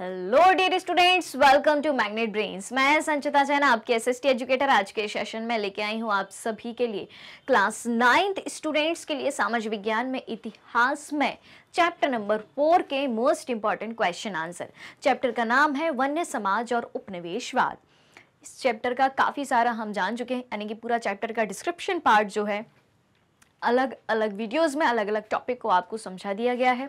Hello dear students, welcome to magnet brains. मैं संचिता जैन आपके assistant educator आज के सेशन में लेके आई हूँ आप सभी के लिए क्लास 9th स्टूडेंट्स के लिए सामाजिक विज्ञान में इतिहास में चैप्टर नंबर 4 के most important question answer. Chapter का नाम है वन्य समाज और उपनिवेशवाद। इस चैप्टर का काफ़ी सारा हम जान चुके हैं, यानी कि पूरा चैप्टर का डिस्क्रिप्शन पार्ट जो है अलग अलग वीडियोस में अलग अलग टॉपिक को आपको समझा दिया गया है।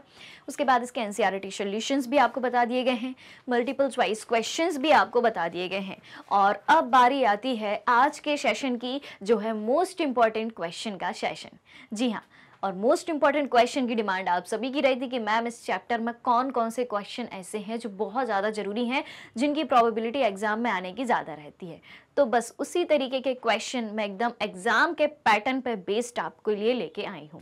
उसके बाद इसके एनसीआरटी सॉल्यूशंस भी आपको बता दिए गए हैं, मल्टीपल चॉइस क्वेश्चंस भी आपको बता दिए गए हैं। और अब बारी आती है आज के सेशन की, जो है मोस्ट इम्पॉर्टेंट क्वेश्चन का सेशन। जी हाँ, और मोस्ट इम्पॉर्टेंट क्वेश्चन की डिमांड आप सभी की रही थी कि मैम इस चैप्टर में कौन कौन से क्वेश्चन ऐसे हैं जो बहुत ज़्यादा ज़रूरी हैं, जिनकी प्रोबेबिलिटी एग्ज़ाम में आने की ज़्यादा रहती है। तो बस उसी तरीके के क्वेश्चन मैं एकदम एग्ज़ाम के पैटर्न पर बेस्ड आपके लिए लेके आई हूँ।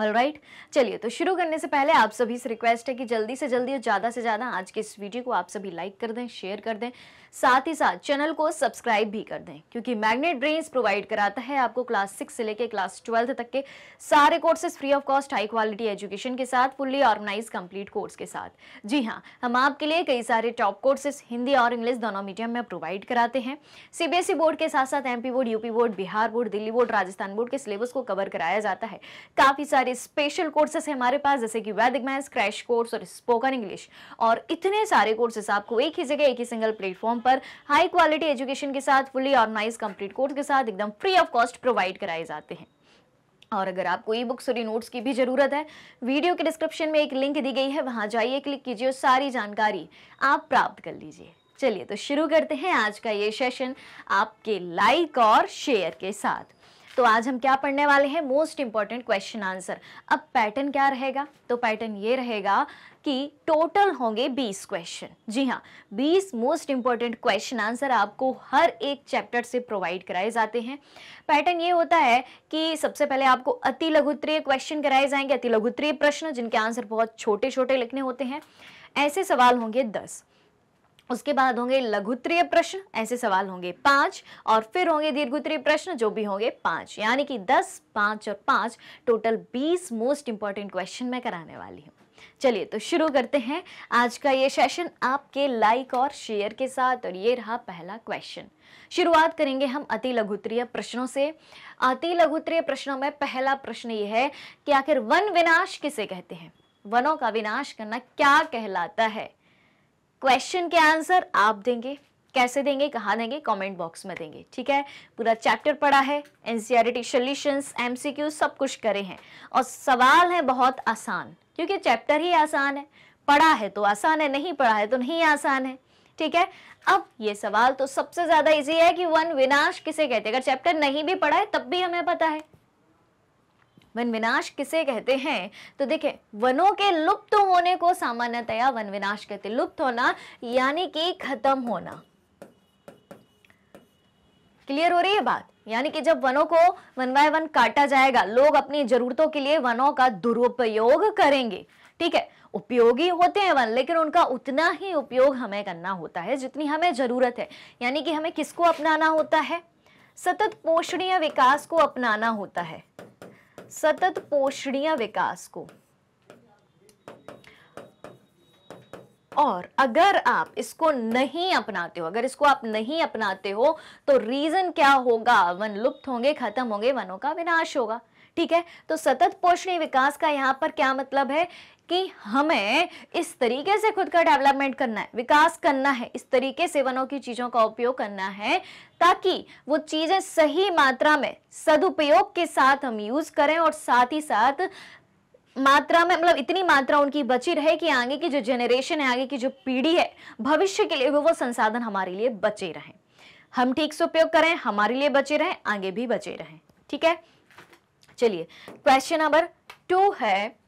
ऑलराइट, चलिए तो शुरू करने से पहले आप सभी से रिक्वेस्ट है कि जल्दी से जल्दी और ज़्यादा से ज़्यादा आज के इस वीडियो को आप सभी लाइक कर दें, शेयर कर दें, साथ ही साथ चैनल को सब्सक्राइब भी कर दें, क्योंकि मैग्नेट ब्रेन्स प्रोवाइड कराता है आपको क्लास 6 से लेकर क्लास 12 तक के सारे courses free of cost, high quality education के साथ, फुल्ली ऑर्गेनाइज कंप्लीट कोर्स के साथ। जी हाँ, हम आपके लिए कई सारे टॉप कोर्सेज हिंदी और इंग्लिश दोनों मीडियम में प्रोवाइड कराते हैं। सीबीएसई बोर्ड के साथ साथ MP board, UP board, Bihar board, Delhi board, Rajasthan board के सिलेबस को कवर कराया जाता है। काफ़ी स्पेशल कोर्सेस है हमारे पास, जैसे कि वैदिक मैथ्स, क्रैश कोर्स और स्पोकन इंग्लिश। और इतने सारे कोर्सेस आपको एक ही जगह, एक ही सिंगल प्लेटफॉर्म पर हाई क्वालिटी एजुकेशन के साथ, फुली ऑर्गेनाइज कंप्लीट कोर्स के साथ एकदम फ्री ऑफ कॉस्ट प्रोवाइड कराए जाते हैं। और अगर आपको ई बुक्स और नोट्स की भी ज़रूरत है, वीडियो के डिस्क्रिप्शन में एक लिंक दी गई है, वहां जाइए, क्लिक कीजिए और सारी जानकारी आप प्राप्त कर लीजिए। चलिए तो शुरू करते हैं आज का ये सेशन आपके लाइक और शेयर के साथ। तो आज हम क्या पढ़ने वाले हैं? Most important question answer. अब पैटर्न क्या रहेगा? तो पैटर्न ये रहेगा कि टोटल होंगे 20 क्वेश्चन। जी हाँ, 20 मोस्ट इम्पॉर्टेंट क्वेश्चन आंसर आपको हर एक चैप्टर से प्रोवाइड कराए जाते हैं। पैटर्न ये होता है कि सबसे पहले आपको अति लघुत्तरीय क्वेश्चन कराए जाएंगे, अति लघुत्तरीय प्रश्न जिनके आंसर बहुत छोटे छोटे लिखने होते हैं, ऐसे सवाल होंगे 10। उसके बाद होंगे लघुत्तरीय प्रश्न, ऐसे सवाल होंगे 5, और फिर होंगे दीर्घोत्तरीय प्रश्न जो भी होंगे 5, यानी कि 10, 5 और 5 टोटल 20 मोस्ट इम्पॉर्टेंट क्वेश्चन मैं कराने वाली हूँ। चलिए तो शुरू करते हैं आज का ये सेशन आपके लाइक और शेयर के साथ। और ये रहा पहला क्वेश्चन। शुरुआत करेंगे हम अति लघुत्तरीय प्रश्नों से। अति लघुत्तरीय प्रश्नों में पहला प्रश्न ये है कि आखिर वन विनाश किसे कहते हैं? वनों का विनाश करना क्या कहलाता है? क्वेश्चन के आंसर आप देंगे, कैसे देंगे, कहाँ देंगे, कमेंट बॉक्स में देंगे। ठीक है, पूरा चैप्टर पढ़ा है, एनसीईआरटी सॉल्यूशंस, एमसीक्यू सब कुछ करे हैं, और सवाल है बहुत आसान, क्योंकि चैप्टर ही आसान है। पढ़ा है तो आसान है, नहीं पढ़ा है तो नहीं आसान है। ठीक है, अब ये सवाल तो सबसे ज़्यादा इजी है कि वन विनाश किसे कहते हैं। अगर चैप्टर नहीं भी पढ़ा है तब भी हमें पता है वन विनाश किसे कहते हैं। तो देखें, वनों के लुप्त होने को सामान्यतया वन विनाश कहते हैं। लुप्त होना यानी कि खत्म होना। क्लियर हो रही है बात? यानी कि जब वनों को 1 by 1 काटा जाएगा, लोग अपनी जरूरतों के लिए वनों का दुरुपयोग करेंगे। ठीक है, उपयोगी होते हैं वन, लेकिन उनका उतना ही उपयोग हमें करना होता है जितनी हमें जरूरत है। यानी कि हमें किसको अपनाना होता है? सतत पोषणीय विकास को अपनाना होता है, सतत पोषणीय विकास को। और अगर आप इसको नहीं अपनाते हो, अगर इसको आप नहीं अपनाते हो, तो रीजन क्या होगा? वन लुप्त होंगे, खत्म होंगे, वनों का विनाश होगा। ठीक है, तो सतत पोषणीय विकास का यहाँ पर क्या मतलब है कि हमें इस तरीके से खुद का डेवलपमेंट करना है, विकास करना है, इस तरीके से वनों की चीज़ों का उपयोग करना है ताकि वो चीज़ें सही मात्रा में सदुपयोग के साथ हम यूज़ करें, और साथ ही साथ मात्रा में, मतलब इतनी मात्रा उनकी बची रहे कि आगे की जो जनरेशन है, आगे की जो पीढ़ी है, भविष्य के लिए वो संसाधन हमारे लिए बचे रहें, हम ठीक से उपयोग करें, हमारे लिए बचे रहें, आगे भी बचे रहें। ठीक है, चलिए क्वेश्चन नंबर 2 है,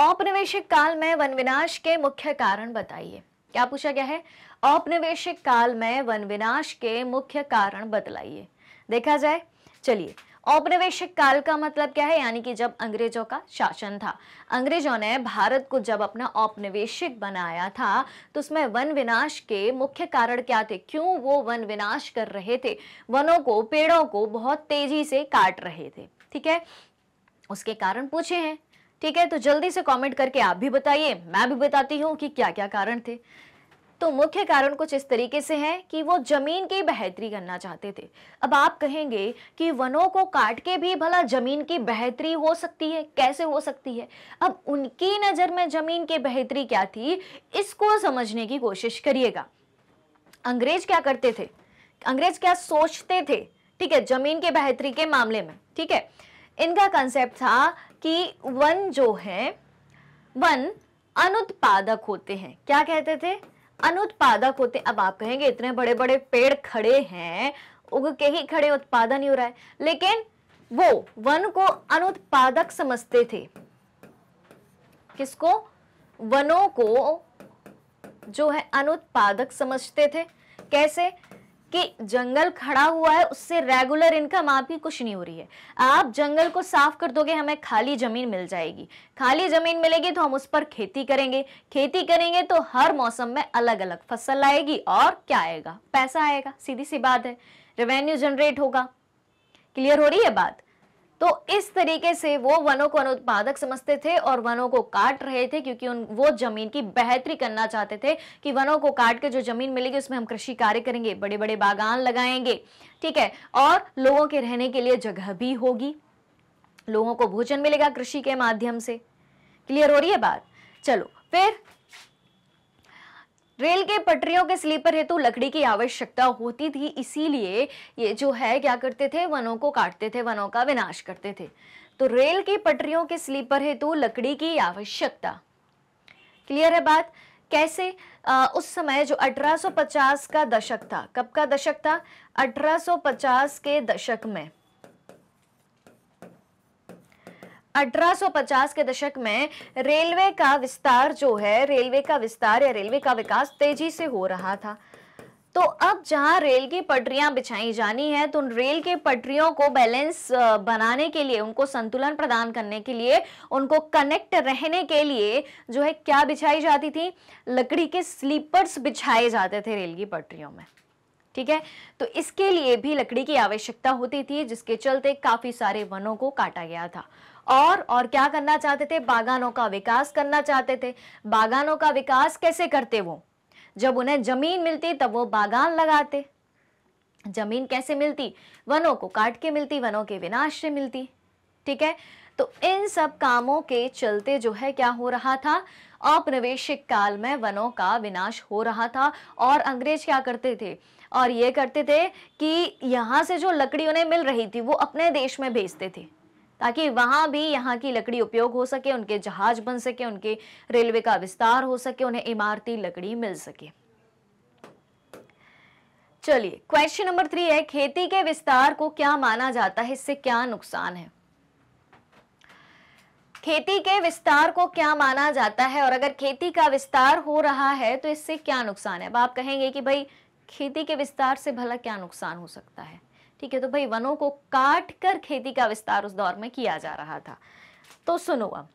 औपनिवेशिक काल में वन विनाश के मुख्य कारण बताइए। क्या पूछा गया है? औपनिवेशिक काल में वन विनाश के मुख्य कारण बतलाइए, देखा जाए। चलिए, औपनिवेशिक काल का मतलब क्या है? यानी कि जब अंग्रेजों का शासन था, अंग्रेजों ने भारत को जब अपना औपनिवेशिक बनाया था, तो उसमें वन विनाश के मुख्य कारण क्या थे? क्यों वो वन विनाश कर रहे थे? वनों को, पेड़ों को बहुत तेजी से काट रहे थे। ठीक है, उसके कारण पूछे हैं। ठीक है, तो जल्दी से कमेंट करके आप भी बताइए, मैं भी बताती हूँ कि क्या क्या कारण थे। तो मुख्य कारण कुछ इस तरीके से हैं कि वो जमीन की बेहतरी करना चाहते थे। अब आप कहेंगे कि वनों को काट के भी भला जमीन की बेहतरी हो सकती है, कैसे हो सकती है? अब उनकी नज़र में जमीन की बेहतरी क्या थी, इसको समझने की कोशिश करिएगा। अंग्रेज क्या करते थे, अंग्रेज क्या सोचते थे, ठीक है, जमीन के बेहतरी के मामले में, ठीक है। इनका कंसेप्ट था कि वन जो है, वन अनुत्पादक होते हैं। क्या कहते थे? अनुत्पादक होते। अब आप कहेंगे इतने बड़े बड़े पेड़ खड़े हैं, उग के ही खड़े, उत्पादन नहीं हो रहा है, लेकिन वो वन को अनुत्पादक समझते थे। किसको? वनों को जो है अनुत्पादक समझते थे। कैसे? कि जंगल खड़ा हुआ है, उससे रेगुलर इनकम आपकी कुछ नहीं हो रही है। आप जंगल को साफ कर दोगे, हमें खाली ज़मीन मिल जाएगी, खाली ज़मीन मिलेगी तो हम उस पर खेती करेंगे, खेती करेंगे तो हर मौसम में अलग अलग फसल आएगी, और क्या आएगा? पैसा आएगा, सीधी सी बात है, रेवेन्यू जनरेट होगा। क्लियर हो रही है बात? तो इस तरीके से वो वनों को अनुत्पादक समझते थे और वनों को काट रहे थे, क्योंकि वो जमीन की बेहतरी करना चाहते थे कि वनों को काट के जो जमीन मिलेगी उसमें हम कृषि कार्य करेंगे, बड़े बड़े बागान लगाएंगे, ठीक है, और लोगों के रहने के लिए जगह भी होगी, लोगों को भोजन मिलेगा कृषि के माध्यम से। क्लियर हो रही है बात? चलो, फिर रेल के पटरियों के स्लीपर हेतु लकड़ी की आवश्यकता होती थी, इसीलिए ये जो है क्या करते थे, वनों को काटते थे, वनों का विनाश करते थे। तो रेल की पटरियों के स्लीपर हेतु लकड़ी की आवश्यकता, क्लियर है बात? कैसे? उस समय जो 1850 का दशक था, कब का दशक था? 1850 के दशक में, 1850 के दशक में रेलवे का विस्तार जो है, रेलवे का विस्तार या रेलवे का विकास तेजी से हो रहा था। तो अब जहां रेल की पटरियां बिछाई जानी है, तो रेल के पटरियों को बैलेंस बनाने के लिए, उनको संतुलन प्रदान करने के लिए, उनको कनेक्ट रहने के लिए जो है क्या बिछाई जाती थी? लकड़ी के स्लीपर्स बिछाए जाते थे रेल की पटरियों में, ठीक है। तो इसके लिए भी लकड़ी की आवश्यकता होती थी, जिसके चलते काफ़ी सारे वनों को काटा गया था। और क्या करना चाहते थे? बागानों का विकास करना चाहते थे। बागानों का विकास कैसे करते? वो जब उन्हें जमीन मिलती तब वो बागान लगाते। जमीन कैसे मिलती? वनों को काट के मिलती, वनों के विनाश से मिलती, ठीक है। तो इन सब कामों के चलते जो है क्या हो रहा था? औपनिवेशिक काल में वनों का विनाश हो रहा था। और अंग्रेज क्या करते थे? और ये करते थे कि यहाँ से जो लकड़ी उन्हें मिल रही थी वो अपने देश में भेजते थे, ताकि वहाँ भी यहाँ की लकड़ी उपयोग हो सके, उनके जहाज बन सके, उनके रेलवे का विस्तार हो सके, उन्हें इमारती लकड़ी मिल सके। चलिए, क्वेश्चन नंबर 3 है, खेती के विस्तार को क्या माना जाता है, इससे क्या नुकसान है? खेती के विस्तार को क्या माना जाता है, और अगर खेती का विस्तार हो रहा है तो इससे क्या नुकसान है? अब आप कहेंगे कि भाई खेती के विस्तार से भला क्या नुकसान हो सकता है, ठीक है। तो भाई वनों को काट कर खेती का विस्तार उस दौर में किया जा रहा था। तो सुनो, अब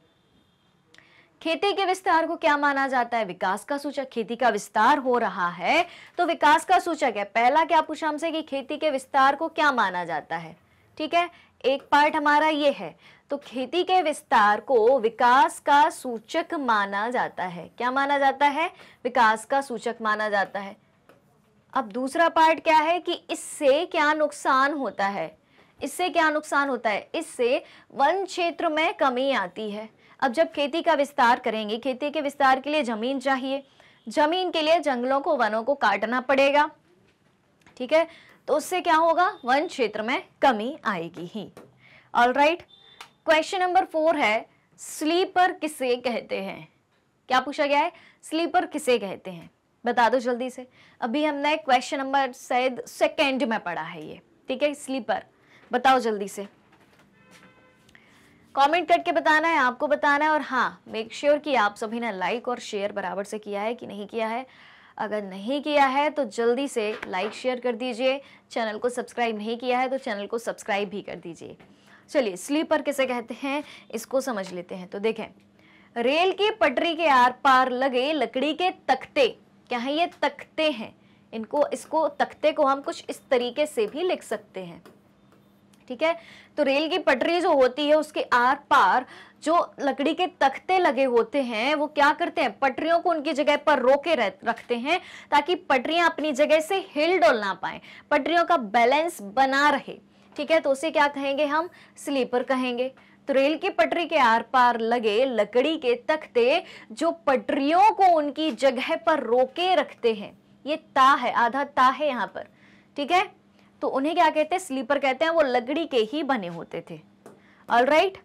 खेती के विस्तार को क्या माना जाता है? विकास का सूचक। खेती का विस्तार हो रहा है तो विकास का सूचक है। पहला क्या पूछा हमसे कि खेती के विस्तार को क्या माना जाता है, ठीक है, एक पार्ट हमारा ये है। तो खेती के विस्तार को विकास का सूचक माना जाता है। क्या माना जाता है? विकास का सूचक माना जाता है। अब दूसरा पार्ट क्या है कि इससे क्या नुकसान होता है? इससे क्या नुकसान होता है? इससे वन क्षेत्र में कमी आती है। अब जब खेती का विस्तार करेंगे, खेती के विस्तार के लिए जमीन चाहिए, जमीन के लिए जंगलों को, वनों को काटना पड़ेगा, ठीक है। तो उससे क्या होगा? वन क्षेत्र में कमी आएगी ही। ऑलराइट, क्वेश्चन नंबर 4 है, स्लीपर किसे कहते हैं? क्या पूछा गया है? स्लीपर किसे कहते हैं? बता दो जल्दी से। अभी हमने क्वेश्चन नंबर शायद 2 में पढ़ा है ये, ठीक है, स्लीपर। बताओ जल्दी से, कमेंट करके बताना है, आपको बताना है। और हाँ, मेक श्योर कि आप सभी ने लाइक और शेयर बराबर से किया है कि नहीं किया है। अगर नहीं किया है तो जल्दी से लाइक शेयर कर दीजिए, चैनल को सब्सक्राइब नहीं किया है तो चैनल को सब्सक्राइब भी कर दीजिए। चलिए, स्लीपर किसे कहते हैं इसको समझ लेते हैं। तो देखें, रेल की पटरी के आर पार लगे लकड़ी के तख्ते, क्या है ये? तख्ते हैं। इसको तख्ते को हम कुछ इस तरीके से भी लिख सकते हैं, ठीक है। तो रेल की पटरी जो होती है उसके आर पार जो लकड़ी के तख्ते लगे होते हैं वो क्या करते हैं, पटरियों को उनकी जगह पर रोके रखते हैं ताकि पटरियां अपनी जगह से हिलडोल ना पाए, पटरियों का बैलेंस बना रहे, ठीक है। तो उसे क्या कहेंगे हम, स्लीपर कहेंगे। तो रेल की पटरी के आर पार लगे लकड़ी के तख्ते जो पटरियों को उनकी जगह पर रोके रखते हैं, ये ता है, आधा ता है यहाँ पर, ठीक है। तो उन्हें क्या कहते हैं, स्लीपर कहते हैं, वो लकड़ी के ही बने होते थे। ऑलराइट,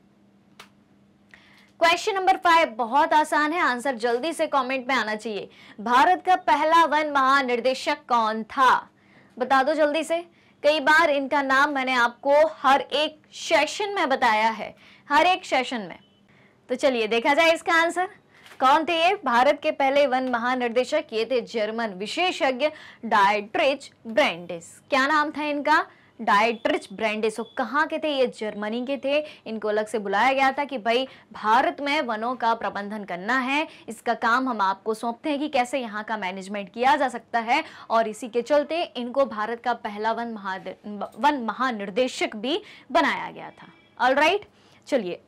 क्वेश्चन नंबर 5 बहुत आसान है, आंसर जल्दी से कमेंट में आना चाहिए। भारत का पहला वन महानिर्देशक कौन था, बता दो जल्दी से। कई बार इनका नाम मैंने आपको हर एक सेशन में बताया है, हर एक सेशन में। तो चलिए देखा जाए इसका आंसर कौन थे। ये भारत के पहले वन महानिर्देशक ये थे जर्मन विशेषज्ञ डायट्रिच ब्रैंडिस। क्या नाम था इनका, डायट्रिच ब्रैंडिस। वो कहाँ के थे, ये जर्मनी के थे। इनको अलग से बुलाया गया था कि भाई भारत में वनों का प्रबंधन करना है, इसका काम हम आपको सौंपते हैं कि कैसे यहाँ का मैनेजमेंट किया जा सकता है, और इसी के चलते इनको भारत का पहला वन महानिर्देशक भी बनाया गया था। ऑलराइट, चलिए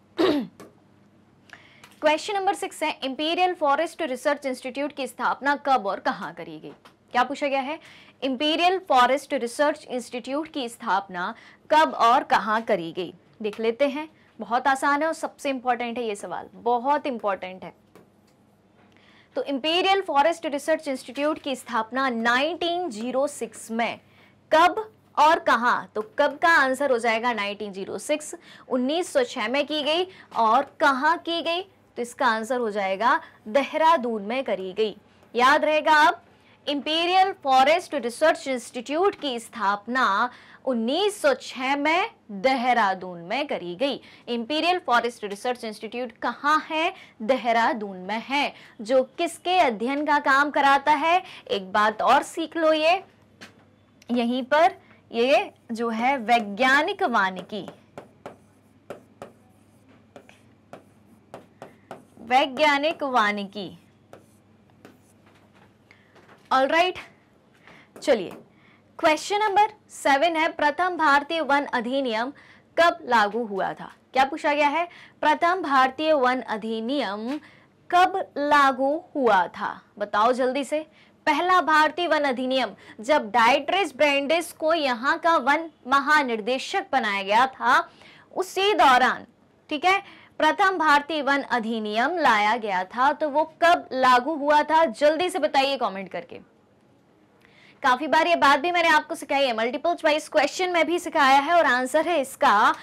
क्वेश्चन नंबर 6 है, इंपीरियल फॉरेस्ट रिसर्च इंस्टीट्यूट की स्थापना कब और कहाँ करी गई। क्या पूछा गया है, इंपीरियल फॉरेस्ट रिसर्च इंस्टीट्यूट की स्थापना कब और कहाँ करी गई, देख लेते हैं। बहुत आसान है और सबसे इंपॉर्टेंट है ये सवाल, बहुत इंपॉर्टेंट है। तो इंपीरियल फॉरेस्ट रिसर्च इंस्टीट्यूट की स्थापना 1906 में, कब और कहाँ, तो कब का आंसर हो जाएगा 1906, 1906 में की गई, और कहाँ की गई तो इसका आंसर हो जाएगा देहरादून में करी गई। याद रहेगा अब, इंपीरियल फॉरेस्ट रिसर्च इंस्टीट्यूट की स्थापना 1906 में देहरादून में करी गई। इंपीरियल फॉरेस्ट रिसर्च इंस्टीट्यूट कहाँ है, देहरादून में है, जो किसके अध्ययन का काम कराता है। एक बात और सीख लो, ये यहीं पर ये जो है वैज्ञानिक वानिकी, वैज्ञानिक वानिकी। ऑलराइट, चलिए क्वेश्चन नंबर 7 है, प्रथम भारतीय वन अधिनियम कब लागू हुआ था। क्या पूछा गया है, प्रथम भारतीय वन अधिनियम कब लागू हुआ था, बताओ जल्दी से। पहला भारतीय वन अधिनियम जब डायट्रिच ब्रैंडिस को यहाँ का वन महानिर्देशक बनाया गया था उसी दौरान, ठीक है, प्रथम भारतीय वन अधिनियम लाया गया था। तो वो कब लागू हुआ था, जल्दी से बताइए कमेंट करके। काफी बार ये बात भी मैंने आपको सिखाई है, मल्टीपल चॉइस क्वेश्चन में भी सिखाया है, और आंसर है इसका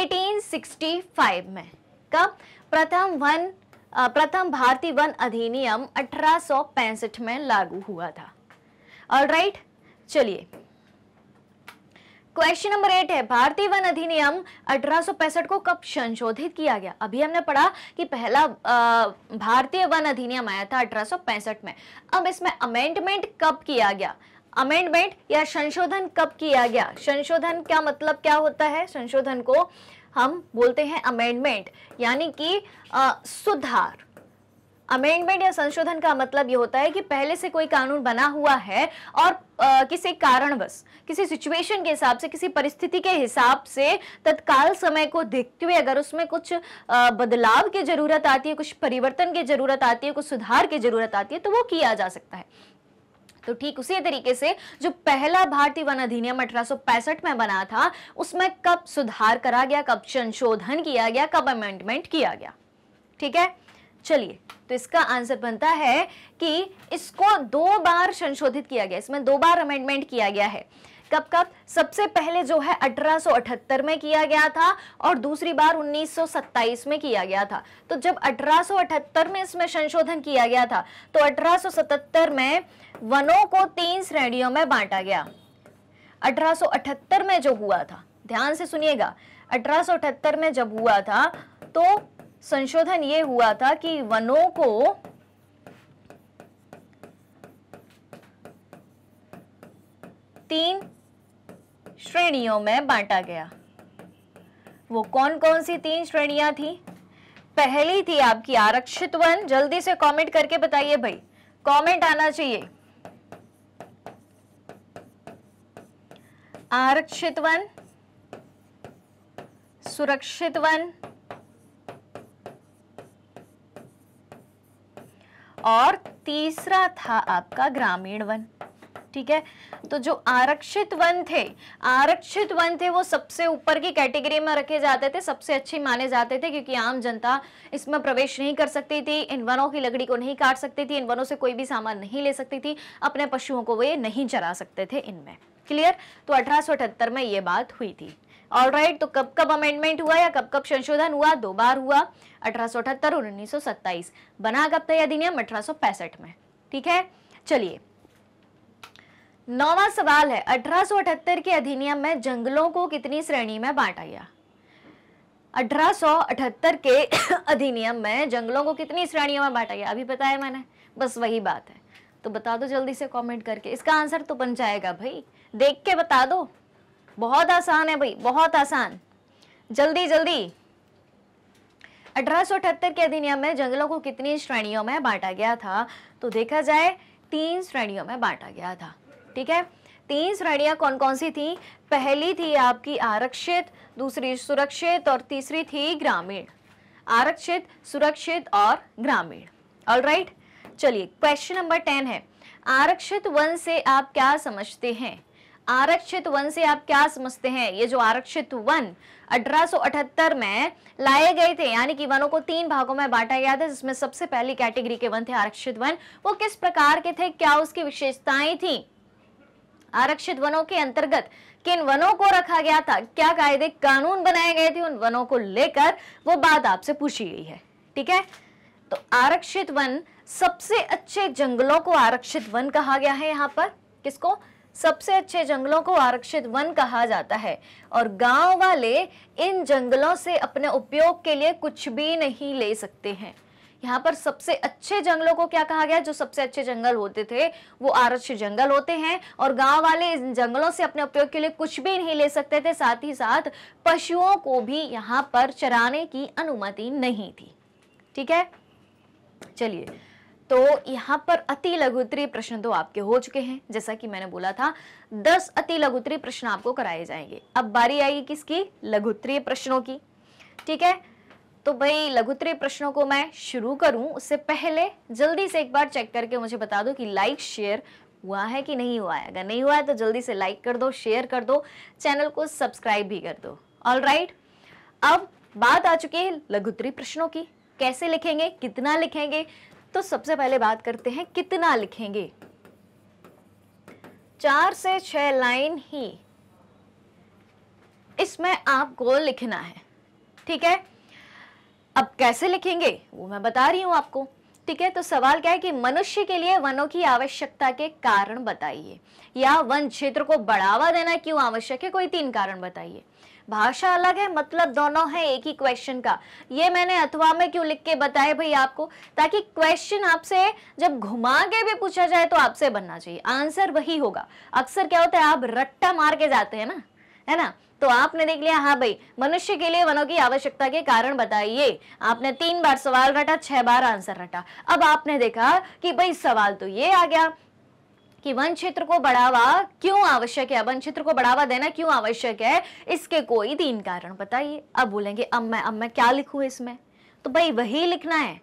1865 में। कब, प्रथम भारतीय वन अधिनियम 1865 में लागू हुआ था। ऑलराइट, चलिए क्वेश्चन नंबर 8 है, भारतीय वन अधिनियम 1865 को कब संशोधित किया गया। अभी हमने पढ़ा कि पहला भारतीय वन अधिनियम आया था 1865 में। अब इसमें अमेंडमेंट कब किया गया, अमेंडमेंट या संशोधन कब किया गया। संशोधन का मतलब क्या होता है, संशोधन को हम बोलते हैं अमेंडमेंट, यानी कि सुधार। अमेंडमेंट या संशोधन का मतलब ये होता है कि पहले से कोई कानून बना हुआ है और किसी कारणवश, किसी सिचुएशन के हिसाब से, किसी परिस्थिति के हिसाब से, तत्काल समय को देखते हुए अगर उसमें कुछ बदलाव की जरूरत आती है, कुछ परिवर्तन की जरूरत आती है, कुछ सुधार की जरूरत आती है, तो वो किया जा सकता है। तो ठीक उसी तरीके से जो पहला भारतीय वन अधिनियम 1865 में बना था उसमें कब सुधार करा गया, कब संशोधन किया गया, कब अमेंडमेंट किया गया, ठीक है। चलिए, तो इसका आंसर बनता है कि इसको 2 बार संशोधित किया गया, इसमें 2 बार अमेंडमेंट किया गया है। कब कब, सबसे पहले जो है 1878 में किया गया था और दूसरी बार 1927 में किया गया था। तो जब 1878 में इसमें संशोधन किया गया था तो 1877 में वनों को 3 श्रेणियों में बांटा गया। 1878 में जो हुआ था, ध्यान से सुनिएगा, 1878 में जब हुआ था तो संशोधन ये हुआ था कि वनों को 3 श्रेणियों में बांटा गया। वो कौन कौन सी 3 श्रेणियां थी। पहली थी आपकी आरक्षित वन, जल्दी से कमेंट करके बताइए भाई, कमेंट आना चाहिए। आरक्षित वन, सुरक्षित वन और तीसरा था आपका ग्रामीण वन। ठीक है, तो जो आरक्षित वन थे वो सबसे ऊपर की कैटेगरी में रखे जाते थे, सबसे अच्छे माने जाते थे क्योंकि आम जनता इसमें प्रवेश नहीं कर सकती थी, इन वनों की लकड़ी को नहीं काट सकती थी, इन वनों से कोई भी सामान नहीं ले सकती थी, अपने पशुओं को वे नहीं चरा सकते थे इनमें। क्लियर, तो 1878 में ये बात हुई थी। ऑलराइट, तो कब कब अमेंडमेंट हुआ या कब कब संशोधन हुआ? दो बार हुआ, 1878 और 1927। बना कब था अधिनियम? 1865 में। ठीक है, चलिए नौवां सवाल है, 1878 के अधिनियम में जंगलों को कितनी श्रेणी में बांटा गया? 1878 के अधिनियम में जंगलों को कितनी श्रेणियों में बांटा गया? अभी बताया मैंने, बस वही बात है, तो बता दो जल्दी से कमेंट करके, इसका आंसर तो बन जाएगा भाई, देख के बता दो, बहुत आसान है भाई, बहुत आसान, जल्दी जल्दी। 1878 के अधिनियम में जंगलों को कितनी श्रेणियों में बांटा गया था? तो देखा जाए 3 श्रेणियों में बांटा गया था। ठीक है, 3 श्रेणियां कौन कौन सी थी? पहली थी आपकी आरक्षित, दूसरी सुरक्षित और तीसरी थी ग्रामीण। आरक्षित, सुरक्षित और ग्रामीण। ऑलराइट, चलिए क्वेश्चन नंबर 10 है, आरक्षित वन से आप क्या समझते हैं? आरक्षित वन से आप क्या समझते हैं? ये जो आरक्षित वन 1878 में लाए गए थे, यानी कि वनों को 3 भागों में बांटा गया था, जिसमें सबसे पहली कैटेगरी के वन थे आरक्षित वन। वो किस प्रकार के थे, क्या उसकी विशेषताएं थी? आरक्षित वनों के अंतर्गत किन वनों को रखा गया था, क्या कायदे कानून बनाए गए थे उन वनों को लेकर, वो बात आपसे पूछी गई है। ठीक है, तो आरक्षित वन, सबसे अच्छे जंगलों को आरक्षित वन कहा गया है। यहाँ पर किसको? सबसे अच्छे जंगलों को आरक्षित वन कहा जाता है, और गांव वाले इन जंगलों से अपने उपयोग के लिए कुछ भी नहीं ले सकते हैं। यहाँ पर सबसे अच्छे जंगलों को क्या कहा गया? जो सबसे अच्छे जंगल होते थे वो आरक्षित जंगल होते हैं, और गांव वाले इन जंगलों से अपने उपयोग के लिए कुछ भी नहीं ले सकते थे, साथ ही साथ पशुओं को भी यहाँ पर चराने की अनुमति नहीं थी। ठीक है, चलिए तो यहाँ पर अति लघुत्तरीय प्रश्न तो आपके हो चुके हैं, जैसा कि मैंने बोला था 10 अति लघुत्तरीय प्रश्न आपको कराए जाएंगे। अब बारी आएगी किसकी? लघुत्तरीय प्रश्नों की। ठीक है, तो भाई लघुत्तरीय प्रश्नों को मैं शुरू करूं उससे पहले जल्दी से एक बार चेक करके मुझे बता दो कि लाइक शेयर हुआ है कि नहीं हुआ है। अगर नहीं हुआ है तो जल्दी से लाइक कर दो, शेयर कर दो, चैनल को सब्सक्राइब भी कर दो। ऑलराइट, अब बात आ चुकी है लघुत्तरीय प्रश्नों की, कैसे लिखेंगे, कितना लिखेंगे। तो सबसे पहले बात करते हैं कितना लिखेंगे। 4 से 6 लाइन ही इसमें आपको लिखना है। ठीक है, अब कैसे लिखेंगे वो मैं बता रही हूं आपको। ठीक है, तो सवाल क्या है कि मनुष्य के लिए वनों की आवश्यकता के कारण बताइए, या वन क्षेत्र को बढ़ावा देना क्यों आवश्यक है, कोई 3 कारण बताइए। भाषा अलग है, मतलब दोनों है एक ही क्वेश्चन का। ये मैंने अथवा में क्यों लिख के बताया भाई आपको, ताकि क्वेश्चन आपसे जब घुमा के भी पूछा जाए तो आपसे बनना चाहिए, आंसर वही होगा। अक्सर क्या होता है, आप रट्टा मार के जाते हैं ना, है ना, तो आपने देख लिया, हाँ भाई मनुष्य के लिए वनों की आवश्यकता के कारण बताइए। आपने 3 बार सवाल रटा, 6 बार आंसर रटा। अब आपने देखा कि भाई सवाल तो ये आ गया कि वन क्षेत्र को बढ़ावा क्यों आवश्यक है, वन क्षेत्र को बढ़ावा देना क्यों आवश्यक है, इसके कोई 3 कारण बताइए। अब बोलेंगे अब मैं क्या लिखूं इसमें, तो भाई वही लिखना है।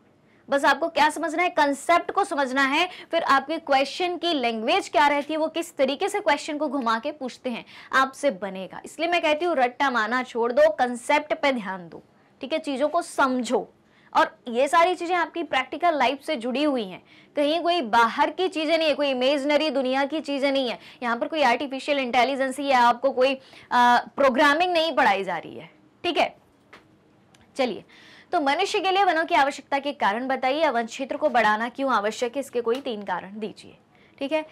बस आपको क्या समझना है, कंसेप्ट को समझना है, फिर आपके क्वेश्चन की लैंग्वेज क्या रहती है, वो किस तरीके से क्वेश्चन को घुमा के पूछते हैं, आपसे बनेगा। इसलिए मैं कहती हूँ रट्टा माना छोड़ दो, कंसेप्ट पे ध्यान दो। ठीक है, चीज़ों को समझो, और ये सारी चीज़ें आपकी प्रैक्टिकल लाइफ से जुड़ी हुई हैं, कहीं कोई बाहर की चीज़ें नहीं है, कोई इमेजनरी दुनिया की चीज़ें नहीं है। यहाँ पर कोई आर्टिफिशियल इंटेलिजेंस या आपको कोई प्रोग्रामिंग नहीं पढ़ाई जा रही है। ठीक है, चलिए तो मनुष्य के लिए वनों की आवश्यकता के कारण बताइए, वन क्षेत्र को बढ़ाना क्यों आवश्यक है, इसके कोई 3 कारण दीजिए। ठीक है,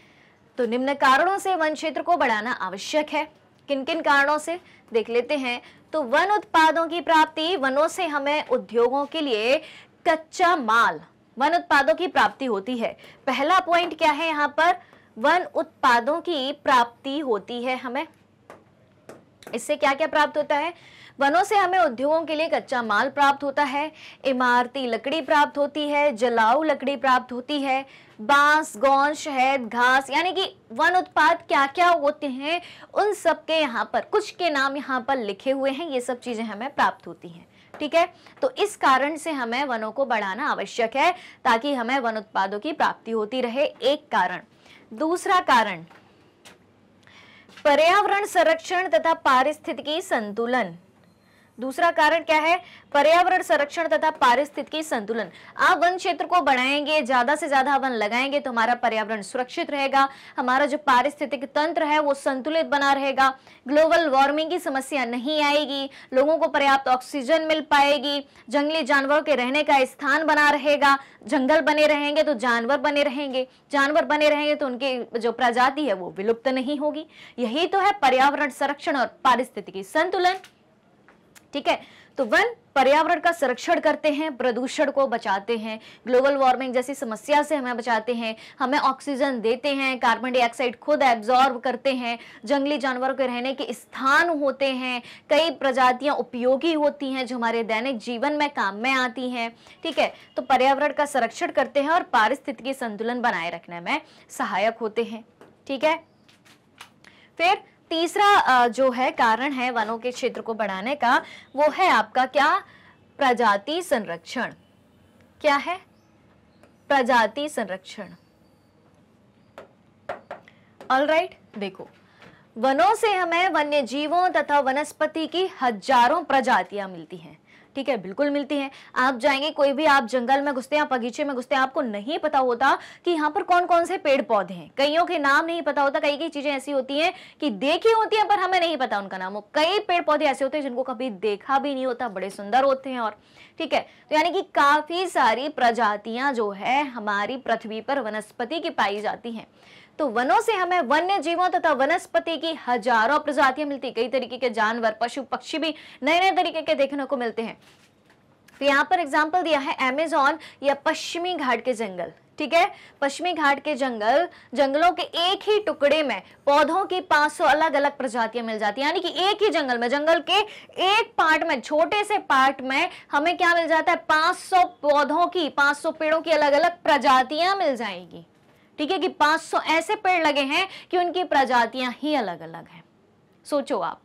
तो निम्न कारणों से वन क्षेत्र को बढ़ाना आवश्यक है। किन किन कारणों से देख लेते हैं, तो वन उत्पादों की प्राप्ति, वनों से हमें उद्योगों के लिए कच्चा माल, वन उत्पादों की प्राप्ति होती है। पहला पॉइंट क्या है यहाँ पर, वन उत्पादों की प्राप्ति होती है हमें। इससे क्या क्या प्राप्त होता है, वनों से हमें उद्योगों के लिए कच्चा माल प्राप्त होता है, इमारती लकड़ी प्राप्त होती है, जलाऊ लकड़ी प्राप्त होती है, बांस, गोंद, शहद, घास, यानी कि वन उत्पाद क्या क्या होते हैं उन सब के यहाँ पर कुछ के नाम यहाँ पर लिखे हुए हैं, ये सब चीज़ें हमें प्राप्त होती हैं। ठीक है, तो इस कारण से हमें वनों को बढ़ाना आवश्यक है ताकि हमें वन उत्पादों की प्राप्ति होती रहे, एक कारण। दूसरा कारण, पर्यावरण संरक्षण तथा पारिस्थितिकी संतुलन। दूसरा कारण क्या है? पर्यावरण संरक्षण तथा पारिस्थितिकी संतुलन। आप वन क्षेत्र को बढ़ाएंगे, ज्यादा से ज्यादा वन लगाएंगे तो हमारा पर्यावरण सुरक्षित रहेगा, हमारा जो पारिस्थितिक तंत्र है वो संतुलित बना रहेगा, ग्लोबल वार्मिंग की समस्या नहीं आएगी, लोगों को पर्याप्त ऑक्सीजन मिल पाएगी, जंगली जानवरों के रहने का स्थान बना रहेगा, जंगल बने रहेंगे तो जानवर बने रहेंगे, जानवर बने रहेंगे तो उनकी जो प्रजाति है वो विलुप्त नहीं होगी। यही तो है पर्यावरण संरक्षण और पारिस्थितिकी संतुलन। ठीक है, तो वन पर्यावरण का संरक्षण करते हैं, प्रदूषण को बचाते हैं, ग्लोबल वार्मिंग जैसी समस्या से हमें बचाते हैं, हमें ऑक्सीजन देते हैं, कार्बन डाइऑक्साइड खुद एब्जॉर्ब करते हैं, जंगली जानवरों के रहने के स्थान होते हैं, कई प्रजातियां उपयोगी होती हैं जो हमारे दैनिक जीवन में काम में आती हैं। ठीक है, तो पर्यावरण का संरक्षण करते हैं और पारिस्थितिकी संतुलन बनाए रखने में सहायक होते हैं। ठीक है, फिर तीसरा जो है कारण है वनों के क्षेत्र को बढ़ाने का, वो है आपका क्या? प्रजाति संरक्षण। क्या है? प्रजाति संरक्षण। ऑलराइट, देखो वनों से हमें वन्य जीवों तथा वनस्पति की हजारों प्रजातियां मिलती हैं। ठीक है, बिल्कुल मिलती हैं। आप जाएंगे, कोई भी आप जंगल में घुसते हैं, आप बगीचे में घुसते हैं, आपको नहीं पता होता कि यहाँ पर कौन कौन से पेड़ पौधे हैं, कईयों के नाम नहीं पता होता, कई कई चीजें ऐसी होती हैं कि देखी होती हैं पर हमें नहीं पता उनका नाम हो, कई पेड़ पौधे ऐसे होते हैं जिनको कभी देखा भी नहीं होता, बड़े सुंदर होते हैं। और ठीक है, तो यानी कि काफी सारी प्रजातियां जो है हमारी पृथ्वी पर वनस्पति की पाई जाती हैं। तो वनों से हमें वन्य जीवों तथा वनस्पति की हजारों प्रजातियां मिलती, कई तरीके के जानवर, पशु पक्षी भी नए नए तरीके के देखने को मिलते हैं। तो यहाँ पर एग्जाम्पल दिया है अमेज़न या पश्चिमी घाट के जंगल। ठीक है, पश्चिमी घाट के जंगलों के एक ही टुकड़े में पौधों की 500 अलग अलग प्रजातियां मिल जाती हैं। यानी कि एक ही जंगल में, जंगल के एक पार्ट में, छोटे से पार्ट में हमें क्या मिल जाता है? 500 पौधों की, 500 पेड़ों की अलग अलग प्रजातियां मिल जाएंगी। ठीक है, कि 500 ऐसे पेड़ लगे हैं कि उनकी प्रजातियां ही अलग अलग हैं। सोचो आप।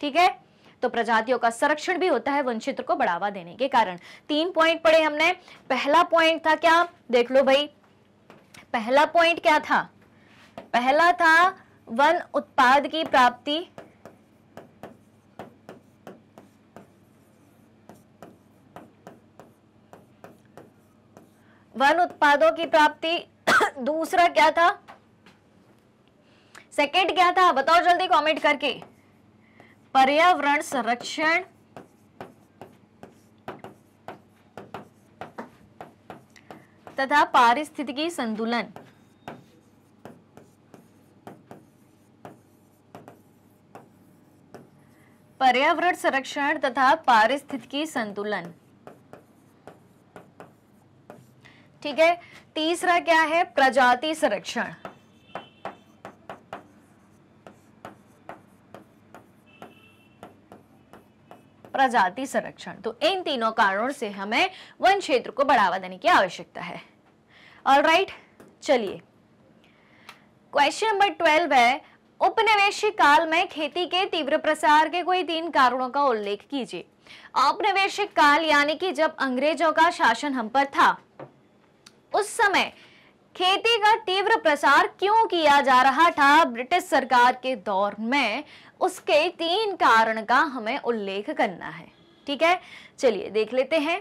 ठीक है, तो प्रजातियों का संरक्षण भी होता है वन क्षेत्र को बढ़ावा देने के कारण। 3 पॉइंट पढ़े हमने। पहला पॉइंट था क्या? देख लो भाई, पहला पॉइंट क्या था? पहला था वन उत्पाद की प्राप्ति। वन उत्पादों की प्राप्ति। दूसरा क्या था? सेकंड क्या था? बताओ जल्दी कमेंट करके। पर्यावरण संरक्षण। तथा पारिस्थितिकी संतुलन। पर्यावरण संरक्षण तथा पारिस्थितिकी संतुलन। ठीक है, तीसरा क्या है? प्रजाति संरक्षण। प्रजाति संरक्षण। तो इन तीनों कारणों से हमें वन क्षेत्र को बढ़ावा देने की आवश्यकता है। ऑलराइट, चलिए क्वेश्चन नंबर 12 है, उपनिवेशी काल में खेती के तीव्र प्रसार के कोई 3 कारणों का उल्लेख कीजिए। औपनिवेशिक काल यानी कि जब अंग्रेजों का शासन हम पर था, उस समय खेती का तीव्र प्रसार क्यों किया जा रहा था ब्रिटिश सरकार के दौर में, उसके 3 कारण का हमें उल्लेख करना है। ठीक है, चलिए देख लेते हैं।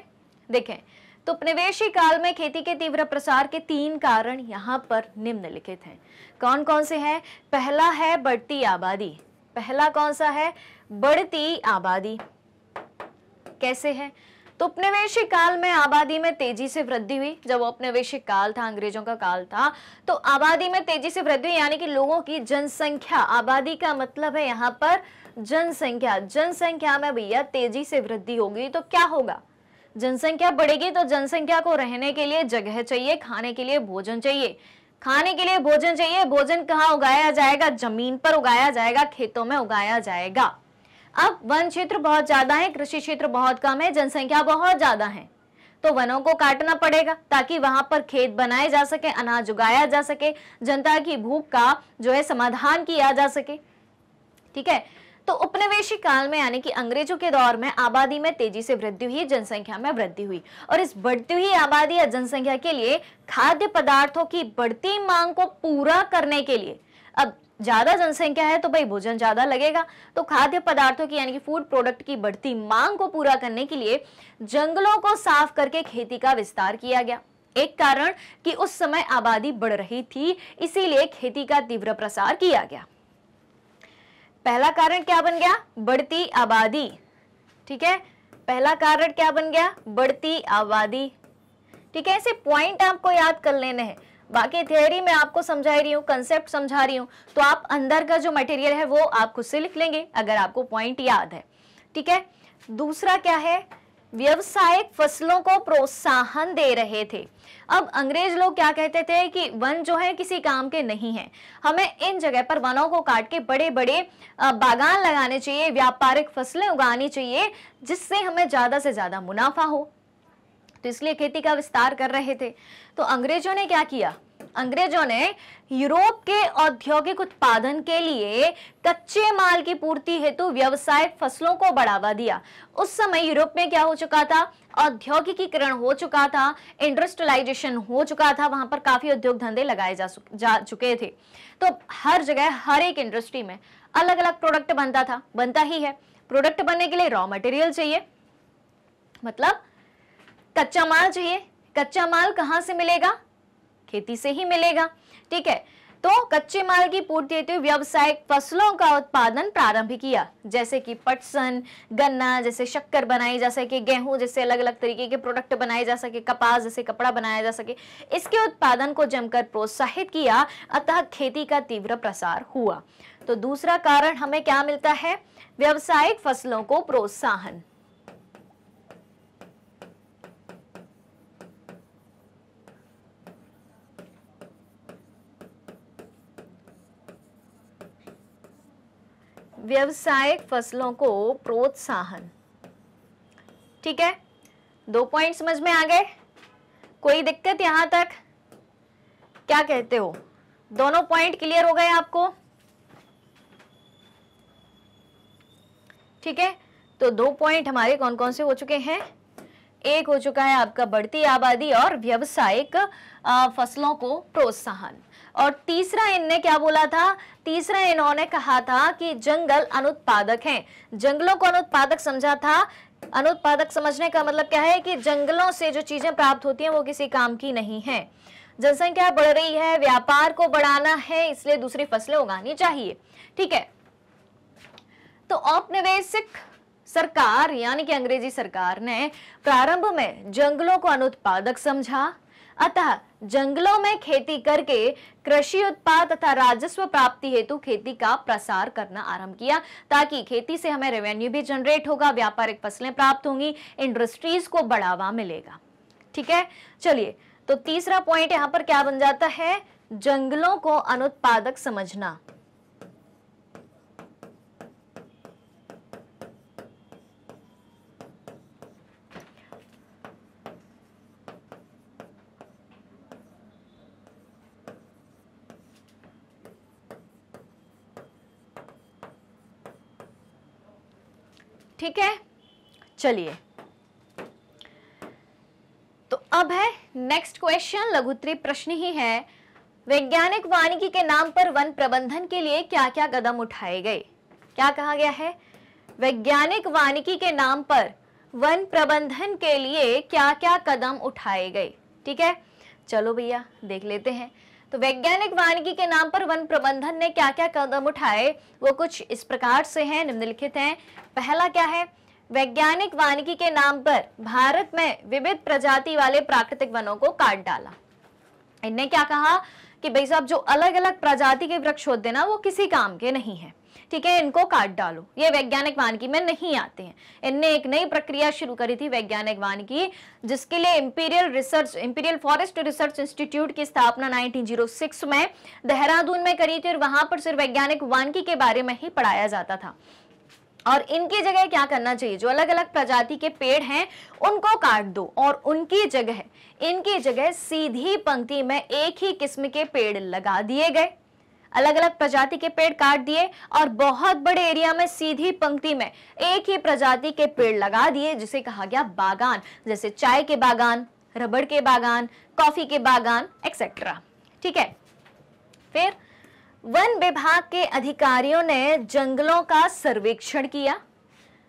देखें तो उपनिवेशी काल में खेती के तीव्र प्रसार के 3 कारण यहाँ पर निम्नलिखित हैं। कौन कौन से हैं? पहला है बढ़ती आबादी। पहला कौन सा है? बढ़ती आबादी। कैसे है? तो औपनिवेशिक काल में आबादी में तेजी से वृद्धि हुई। जब औपनिवेशिक काल था, अंग्रेजों का काल था, तो आबादी में तेजी से वृद्धि हुई, यानी कि लोगों की जनसंख्या, आबादी का मतलब है यहाँ पर जनसंख्या, जनसंख्या में भैया तेजी से वृद्धि होगी तो क्या होगा? जनसंख्या बढ़ेगी तो जनसंख्या को रहने के लिए जगह चाहिए, खाने के लिए भोजन चाहिए, खाने के लिए भोजन चाहिए, भोजन कहाँ उगाया जाएगा? जमीन पर उगाया जाएगा, खेतों में उगाया जाएगा। अब वन क्षेत्र बहुत ज्यादा है, कृषि क्षेत्र बहुत कम है, जनसंख्या बहुत ज्यादा है, तो वनों को काटना पड़ेगा ताकि वहां पर खेत बनाए जा सके, अनाज उगाया जा सके, जनता की भूख का जो है समाधान किया जा सके। ठीक है, तो उपनिवेशी काल में यानी कि अंग्रेजों के दौर में आबादी में तेजी से वृद्धि हुई, जनसंख्या में वृद्धि हुई और इस बढ़ती हुई आबादी या जनसंख्या के लिए खाद्य पदार्थों की बढ़ती मांग को पूरा करने के लिए, अब ज्यादा जनसंख्या है तो भाई भोजन ज्यादा लगेगा, तो खाद्य पदार्थों की यानी कि फूड प्रोडक्ट की बढ़ती मांग को पूरा करने के लिए जंगलों को साफ करके खेती का विस्तार किया गया। एक कारण कि उस समय आबादी बढ़ रही थी, इसीलिए खेती का तीव्र प्रसार किया गया। पहला कारण क्या बन गया? बढ़ती आबादी। ठीक है, पहला कारण क्या बन गया? बढ़ती आबादी। ठीक है, ऐसे पॉइंट आपको याद कर लेने हैं, बाकी थ्योरी में आपको समझा रही हूँ, कंसेप्ट समझा रही हूँ, तो आप अंदर का जो मटेरियल है वो आप खुद से लिख लेंगे अगर आपको पॉइंट याद है। ठीक है, दूसरा क्या है? व्यवसायिक फसलों को प्रोत्साहन दे रहे थे। अब अंग्रेज लोग क्या कहते थे कि वन जो है किसी काम के नहीं है, हमें इन जगह पर वनों को काट के बड़े बड़े बागान लगाने चाहिए, व्यापारिक फसलें उगानी चाहिए जिससे हमें ज्यादा से ज्यादा मुनाफा हो, तो इसलिए खेती का विस्तार कर रहे थे। तो अंग्रेजों ने क्या किया? अंग्रेजों ने यूरोप के औद्योगिक उत्पादन के लिए कच्चे माल की पूर्ति हेतु व्यवसायिक फसलों को बढ़ावा दिया। उस समय यूरोप में क्या हो चुका था? औद्योगिकीकरण हो चुका था, इंडस्ट्रियलाइजेशन हो चुका था, वहां पर काफी उद्योग धंधे लगाए जा चुके थे। तो हर जगह हर एक इंडस्ट्री में अलग अलग प्रोडक्ट बनता था, बनता ही है। प्रोडक्ट बनने के लिए रॉ मटेरियल चाहिए, मतलब कच्चा माल चाहिए। कच्चा माल कहाँ से मिलेगा? खेती से ही मिलेगा। ठीक है, तो कच्चे माल की पूर्ति हेतु व्यावसायिक फसलों का उत्पादन प्रारंभ किया, जैसे कि पटसन, गन्ना, जैसे शक्कर बनाई जा सके, गेहूं जैसे अलग अलग तरीके के प्रोडक्ट बनाए जा सके, कपास जैसे कपड़ा बनाया जा सके, इसके उत्पादन को जमकर प्रोत्साहित किया, अतः खेती का तीव्र प्रसार हुआ। तो दूसरा कारण हमें क्या मिलता है? व्यावसायिक फसलों को प्रोत्साहन। व्यवसायिक फसलों को प्रोत्साहन। ठीक है, दो पॉइंट समझ में आ गए? कोई दिक्कत यहां तक? क्या कहते हो, दोनों पॉइंट क्लियर हो गए आपको? ठीक है, तो दो पॉइंट हमारे कौन कौन से हो चुके हैं? एक हो चुका है आपका बढ़ती आबादी और व्यावसायिक फसलों को प्रोत्साहन, और तीसरा इनने क्या बोला था? तीसरा इन्होंने कहा था कि जंगल अनुत्पादक हैं, जंगलों को अनुत्पादक समझा था। अनुत्पादक समझने का मतलब क्या है? कि जंगलों से जो चीजें प्राप्त होती हैं वो किसी काम की नहीं है। जनसंख्या बढ़ रही है, व्यापार को बढ़ाना है, इसलिए दूसरी फसलें उगानी चाहिए। ठीक है, तो औपनिवेशिक सरकार यानी कि अंग्रेजी सरकार ने प्रारंभ में जंगलों को अनुत्पादक समझा, अतः जंगलों में खेती करके कृषि उत्पाद तथा राजस्व प्राप्ति हेतु खेती का प्रसार करना आरंभ किया, ताकि खेती से हमें रेवेन्यू भी जनरेट होगा, व्यापारिक फसलें प्राप्त होंगी, इंडस्ट्रीज को बढ़ावा मिलेगा। ठीक है, चलिए, तो तीसरा पॉइंट यहाँ पर क्या बन जाता है? जंगलों को अनुत्पादक समझना। ठीक है, चलिए, तो अब है नेक्स्ट क्वेश्चन, लघु उत्तरीय प्रश्न ही है। वैज्ञानिक वानिकी के नाम पर वन प्रबंधन के लिए क्या क्या कदम उठाए गए? क्या कहा गया है? वैज्ञानिक वानिकी के नाम पर वन प्रबंधन के लिए क्या क्या कदम उठाए गए? ठीक है, चलो भैया देख लेते हैं। तो वैज्ञानिक वानिकी के नाम पर वन प्रबंधन ने क्या क्या कदम उठाए, वो कुछ इस प्रकार से हैं, निम्नलिखित हैं। पहला क्या है? वैज्ञानिक वानिकी के नाम पर भारत में विविध प्रजाति वाले प्राकृतिक वनों को काट डाला। इनने क्या कहा कि भाई साहब जो अलग अलग प्रजाति के वृक्ष होते हैं ना, वो किसी काम के नहीं है। ठीक है, इनको काट डालो, ये वैज्ञानिक वानिकी में नहीं आते हैं। इनने एक नई प्रक्रिया शुरू करी थी वैज्ञानिक वानिकी, जिसके लिए इंपीरियल फॉरेस्ट रिसर्च इंस्टीट्यूट की स्थापना 1906 में देहरादून में करी थी, और वहां पर सिर्फ वैज्ञानिक वानिकी के बारे में ही पढ़ाया जाता था। और इनकी जगह क्या करना चाहिए? जो अलग अलग प्रजाति के पेड़ हैं उनको काट दो और इनकी जगह सीधी पंक्ति में एक ही किस्म के पेड़ लगा दिए गए। अलग अलग प्रजाति के पेड़ काट दिए और बहुत बड़े एरिया में सीधी पंक्ति में एक ही प्रजाति के पेड़ लगा दिए, जिसे कहा गया बागान, जैसे चाय के बागान, रबड़ के बागान, कॉफी के बागान एक्सेट्रा। ठीक है, फिर वन विभाग के अधिकारियों ने जंगलों का सर्वेक्षण किया।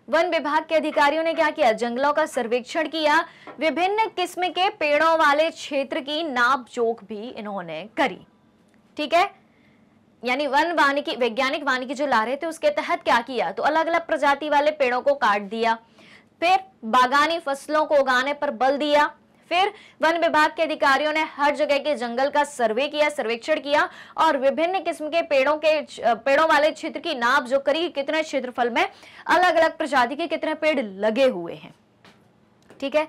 वन विभाग के अधिकारियों ने क्या किया? जंगलों का सर्वेक्षण किया। विभिन्न किस्म के पेड़ों वाले क्षेत्र की नापजोख भी इन्होंने करी। ठीक है, यानी वन वानिकी, वैज्ञानिक वानिकी जो ला रहे थे उसके तहत क्या किया, तो अलग अलग प्रजाति वाले पेड़ों को काट दिया। फिर बागानी फसलों को उगाने पर बल दिया। फिर वन विभाग के अधिकारियों ने हर जगह के जंगल का सर्वे किया, सर्वेक्षण किया और विभिन्न किस्म के पेड़ों वाले क्षेत्र की नाप जो करी, कितने क्षेत्रफल में अलग अलग प्रजाति के कितने पेड़ लगे हुए हैं। ठीक है,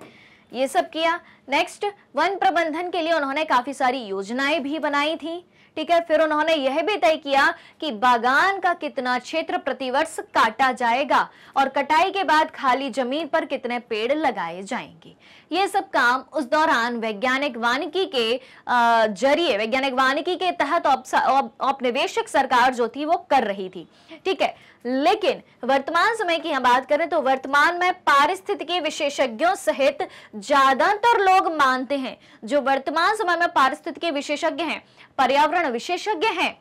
ये सब किया। नेक्स्ट, वन प्रबंधन के लिए उन्होंने काफी सारी योजनाएं भी बनाई थी। ठीक है, फिर उन्होंने यह भी तय किया कि बागान का कितना क्षेत्र प्रतिवर्ष काटा जाएगा और कटाई के बाद खाली जमीन पर कितने पेड़ लगाए जाएंगे। ये सब काम उस दौरान वैज्ञानिक वानिकी के जरिए, वैज्ञानिक वानिकी के तहत औपनिवेशिक सरकार जो थी वो कर रही थी। ठीक है, लेकिन वर्तमान समय की हम बात करें तो वर्तमान में पारिस्थितिकी विशेषज्ञों सहित ज्यादातर लोग मानते हैं, जो वर्तमान समय में पारिस्थितिकी विशेषज्ञ हैं, पर्यावरण विशेषज्ञ हैं,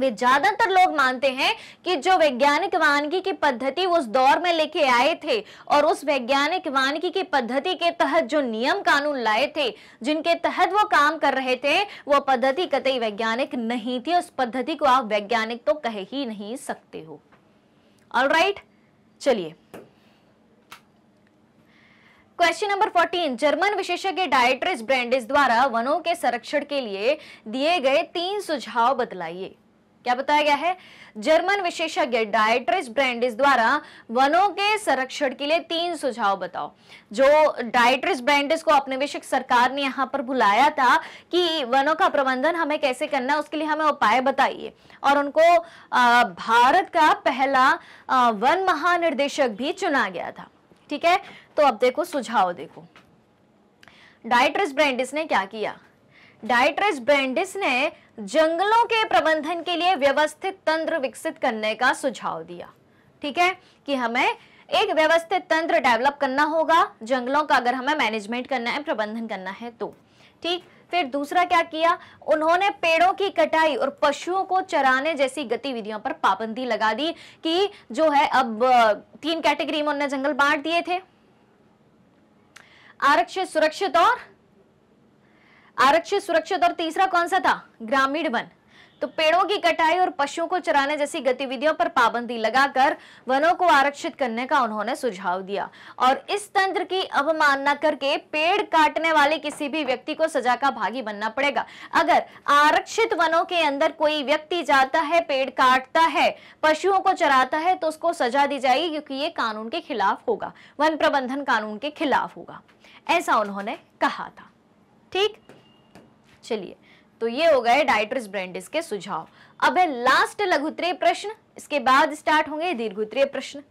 वे ज्यादातर लोग मानते हैं कि जो वैज्ञानिक वानिकी की पद्धति उस दौर में लेके आए थे और उस वैज्ञानिक वानिकी की पद्धति के तहत जो नियम कानून लाए थे, जिनके तहत वो काम कर रहे थे, वो पद्धति कतई वैज्ञानिक नहीं थी। उस पद्धति को आप वैज्ञानिक तो कह ही नहीं सकते हो। ऑलराइट, चलिए क्वेश्चन नंबर 14। जर्मन विशेषज्ञ डायट्रिच ब्रैंडिस द्वारा वनों के संरक्षण के लिए दिए गए 3 सुझाव बतलाइए। क्या बताया गया है? जर्मन विशेषज्ञ डायट्रिच ब्रैंडिस द्वारा वनों के संरक्षण के लिए 3 सुझाव बताओ। जो डायट्रिच ब्रैंडिस को औपनिवेशिक सरकार ने यहाँ पर बुलाया था कि वनों का प्रबंधन हमें कैसे करना है, उसके लिए हमें उपाय बताइए, और उनको भारत का पहला वन महानिर्देशक भी चुना गया था। ठीक है, तो अब देखो सुझाव देखो। डायट्रिच ब्रैंडिस ने क्या किया? डायट्रिच ब्रैंडिस ने जंगलों के प्रबंधन के लिए व्यवस्थित तंत्र विकसित करने का सुझाव दिया। ठीक है, कि हमें एक व्यवस्थित तंत्र डेवलप करना होगा जंगलों का, अगर हमें मैनेजमेंट करना है, प्रबंधन करना है तो। ठीक, फिर दूसरा क्या किया? उन्होंने पेड़ों की कटाई और पशुओं को चराने जैसी गतिविधियों पर पाबंदी लगा दी, कि जो है अब 3 कैटेगरी में उन्होंने जंगल बांट दिए थे, आरक्षित, सुरक्षित और तीसरा कौन सा था? ग्रामीण वन। तो पेड़ों की कटाई और पशुओं को चराने जैसी गतिविधियों पर पाबंदी लगाकर वनों को आरक्षित करने का उन्होंने सुझाव दिया, और इस तंत्र की अवमानना करके पेड़ काटने वाले किसी भी व्यक्ति को सजा का भागी बनना पड़ेगा। अगर आरक्षित वनों के अंदर कोई व्यक्ति जाता है, पेड़ काटता है, पशुओं को चराता है, तो उसको सजा दी जाएगी, क्योंकि ये कानून के खिलाफ होगा, वन प्रबंधन कानून के खिलाफ होगा, ऐसा उन्होंने कहा था। ठीक, चलिए तो ये हो गए डायट्रिच ब्रैंडिस के सुझाव। अब है लास्ट लघुत्तरीय प्रश्न, इसके बाद स्टार्ट होंगे दीर्घोत्तरीय प्रश्न।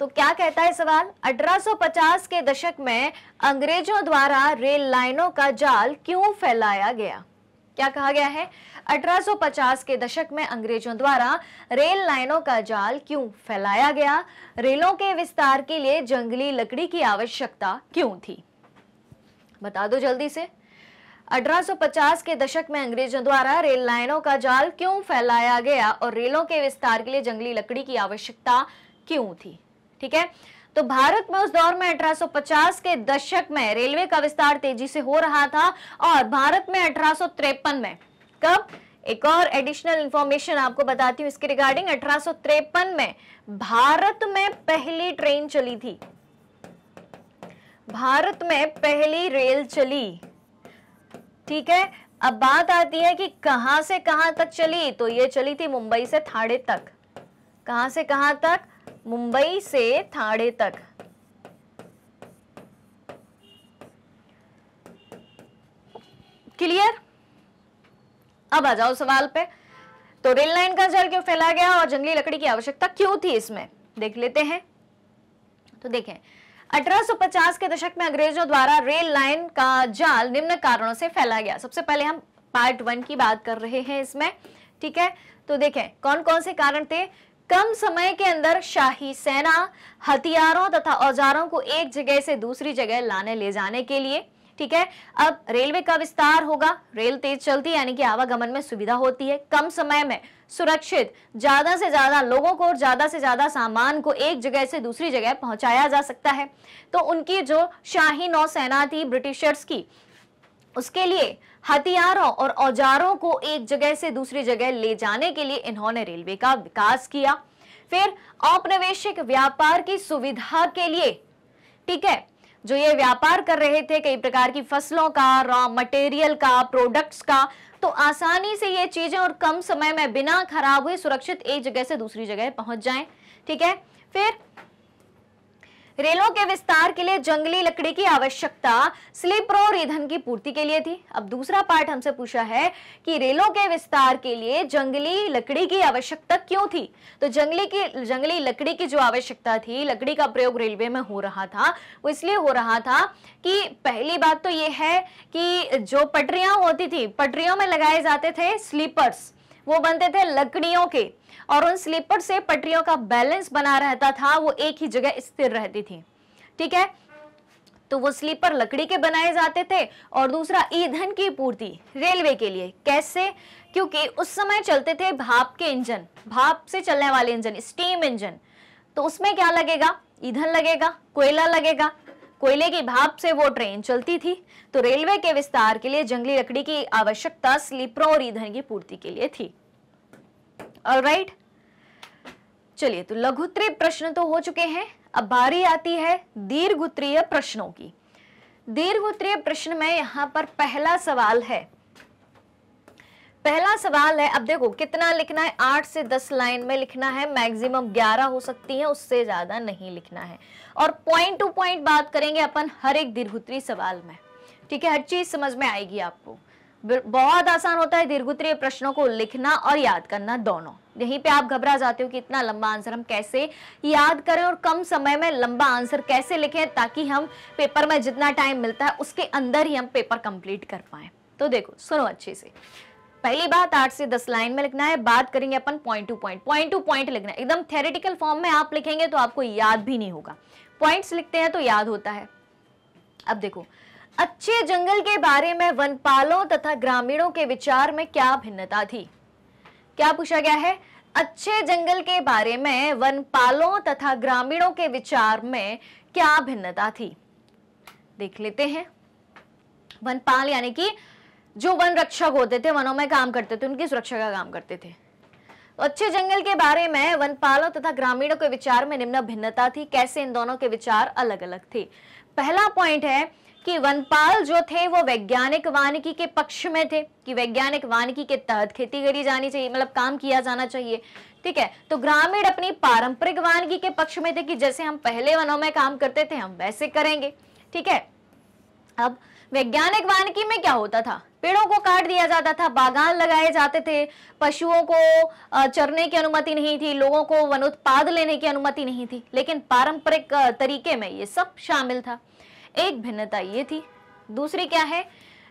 तो क्या कहता है सवाल? 1850 के दशक में अंग्रेजों द्वारा रेल लाइनों का जाल क्यों फैलाया गया? क्या कहा गया है? 1850 के दशक में अंग्रेजों द्वारा रेल लाइनों का जाल क्यों फैलाया गया? रेलों के विस्तार के लिए जंगली लकड़ी की आवश्यकता क्यों थी? बता दो जल्दी से। 1850 के दशक में अंग्रेजों द्वारा रेल लाइनों का जाल क्यों फैलाया गया और रेलों के विस्तार के लिए जंगली लकड़ी की आवश्यकता क्यों थी? ठीक है, तो भारत में उस दौर में 1850 के दशक में रेलवे का विस्तार तेजी से हो रहा था, और भारत में 1853 में, कब, एक और एडिशनल इंफॉर्मेशन आपको बताती हूँ इसके रिगार्डिंग, 1853 में भारत में पहली ट्रेन चली थी, भारत में पहली रेल चली। ठीक है, अब बात आती है कि कहां से कहां तक चली, तो ये चली थी मुंबई से ठाणे तक। कहां से कहां तक? मुंबई से ठाणे तक। क्लियर? अब आ जाओ सवाल पे। तो रेल लाइन का जाल क्यों फैला गया और जंगली लकड़ी की आवश्यकता क्यों थी, इसमें देख लेते हैं। तो देखें, 1850 के दशक में अंग्रेजों द्वारा रेल लाइन का जाल निम्न कारणों से फैला गया। सबसे पहले हम पार्ट 1 की बात कर रहे हैं इसमें। ठीक है। तो देखें कौन कौन से कारण थे। कम समय के अंदर शाही सेना हथियारों तथा औजारों को एक जगह से दूसरी जगह लाने ले जाने के लिए, ठीक है। अब रेलवे का विस्तार होगा, रेल तेज चलती है यानी कि आवागमन में सुविधा होती है। कम समय में सुरक्षित ज्यादा से ज्यादा लोगों को और ज्यादा से ज्यादा सामान को एक जगह से दूसरी जगह पहुंचाया जा सकता है। तो उनकी जो शाही नौसेना थी ब्रिटिशर्स की, उसके लिए हथियारों और औजारों को एक जगह से दूसरी जगह ले जाने के लिए इन्होंने रेलवे का विकास किया। फिर औपनिवेशिक व्यापार की सुविधा के लिए, ठीक है, जो ये व्यापार कर रहे थे कई प्रकार की फसलों का, रॉ मटेरियल का, प्रोडक्ट्स का, तो आसानी से ये चीजें और कम समय में बिना खराब हुए सुरक्षित एक जगह से दूसरी जगह पहुंच जाएं, ठीक है। फिर रेलों के विस्तार के लिए जंगली लकड़ी की आवश्यकता स्लीपर और ईंधन की पूर्ति के लिए थी। अब दूसरा पार्ट हमसे पूछा है कि रेलों के विस्तार के लिए जंगली लकड़ी की आवश्यकता क्यों थी। तो जंगली लकड़ी की जो आवश्यकता थी, लकड़ी का प्रयोग रेलवे में हो रहा था, वो इसलिए हो रहा था कि पहली बात तो ये है कि जो पटरियां होती थी, पटरियों में लगाए जाते थे स्लीपर्स, वो बनते थे लकड़ियों के, और उन स्लीपर से पटरियों का बैलेंस बना रहता था, वो एक ही जगह स्थिर रहती थी, ठीक है। तो वो स्लीपर लकड़ी के बनाए जाते थे। और दूसरा, ईंधन की पूर्ति रेलवे के लिए कैसे, क्योंकि उस समय चलते थे भाप के इंजन, भाप से चलने वाले इंजन, स्टीम इंजन। तो उसमें क्या लगेगा, ईंधन लगेगा, कोयला लगेगा, कोयले की भाप से वो ट्रेन चलती थी। तो रेलवे के विस्तार के लिए जंगली लकड़ी की आवश्यकता स्लीपरों और ईंधन की पूर्ति के लिए थी। ऑलराइट, चलिए तो लघुत्तरीय प्रश्न तो हो चुके हैं। अब बारी आती है दीर्घोत्तरीय प्रश्नों की। दीर्घोत्तरीय प्रश्न में यहां पर पहला सवाल है, पहला सवाल है, अब देखो कितना लिखना है, 8 से 10 लाइन में लिखना है, मैक्सिमम 11 हो सकती है, उससे ज्यादा नहीं लिखना है। और पॉइंट टू पॉइंट बात करेंगे अपन हर एक दीर्घोत्तरीय सवाल में, ठीक है। हर चीज समझ में आएगी आपको, बहुत आसान होता है दीर्घोत्तरीय प्रश्नों को लिखना और याद करना दोनों। यहीं पे आप घबरा जाते हो कि इतना लंबा आंसर हम कैसे याद करें और कम समय में लंबा आंसर कैसे लिखें ताकि हम पेपर में जितना टाइम मिलता है उसके अंदर ही हम पेपर कंप्लीट कर पाए। तो देखो सुनो अच्छे से, पहली बात 8 से 10 लाइन में लिखना है। बात करेंगे अपन पॉइंट टू पॉइंट लिखना है, एकदम थ्योरेटिकल फॉर्म में आप लिखेंगे तो आपको याद भी नहीं होगा, पॉइंट्स लिखते हैं तो याद होता है। अब देखो, अच्छे जंगल के बारे में वनपालों तथा ग्रामीणों के विचार में क्या भिन्नता थी। क्या पूछा गया है, अच्छे जंगल के बारे में वनपालों तथा ग्रामीणों के विचार में क्या भिन्नता थी, देख लेते हैं। वनपाल यानी कि जो वन रक्षक होते थे, वनों में काम करते थे, उनकी सुरक्षा का काम करते थे। अच्छे जंगल के बारे में वनपालों तथा ग्रामीणों के विचार में निम्न भिन्नता थी। कैसे इन दोनों के विचार अलग अलग थे। पहला पॉइंट है कि वनपाल जो थे वो वैज्ञानिक वानिकी के पक्ष में थे, कि वैज्ञानिक वानिकी के तहत खेती करी जानी चाहिए, मतलब काम किया जाना चाहिए, ठीक है। तो ग्रामीण अपनी पारंपरिक वानिकी के पक्ष में थे कि जैसे हम पहले वनों में काम करते थे हम वैसे करेंगे, ठीक है। अब वैज्ञानिक वानिकी में क्या होता था, पेड़ों को काट दिया जाता था, बागान लगाए जाते थे, पशुओं को चरने की अनुमति नहीं थी, लोगों को वनोत्पाद लेने की अनुमति नहीं थी, लेकिन पारंपरिक तरीके में ये सब शामिल था। एक भिन्नता ये थी। दूसरी क्या है,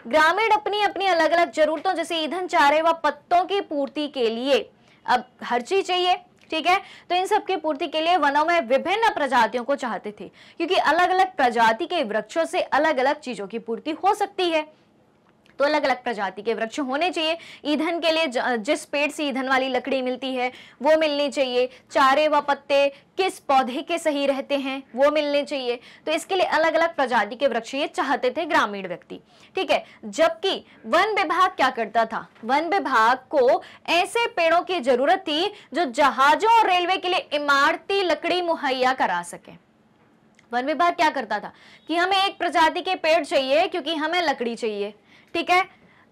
ग्रामीण अपनी अपनी अलग अलग जरूरतों जैसे ईंधन, चारे व पत्तों की पूर्ति के लिए, अब हर चीज चाहिए, ठीक है, तो इन सब की पूर्ति के लिए वनों में विभिन्न प्रजातियों को चाहते थे, क्योंकि अलग अलग प्रजाति के वृक्षों से अलग अलग चीजों की पूर्ति हो सकती है। तो अलग अलग प्रजाति के वृक्ष होने चाहिए, ईंधन के लिए जिस पेड़ से ईंधन वाली लकड़ी मिलती है वो मिलनी चाहिए, चारे व पत्ते किस पौधे के सही रहते हैं वो मिलने चाहिए, तो इसके लिए अलग अलग प्रजाति के वृक्ष ये चाहते थे ग्रामीण व्यक्ति, ठीक है। जबकि वन विभाग क्या करता था, वन विभाग को ऐसे पेड़ों की जरूरत थी जो जहाजों और रेलवे के लिए इमारती लकड़ी मुहैया करा सके। वन विभाग क्या करता था कि हमें एक प्रजाति के पेड़ चाहिए क्योंकि हमें लकड़ी चाहिए, ठीक है,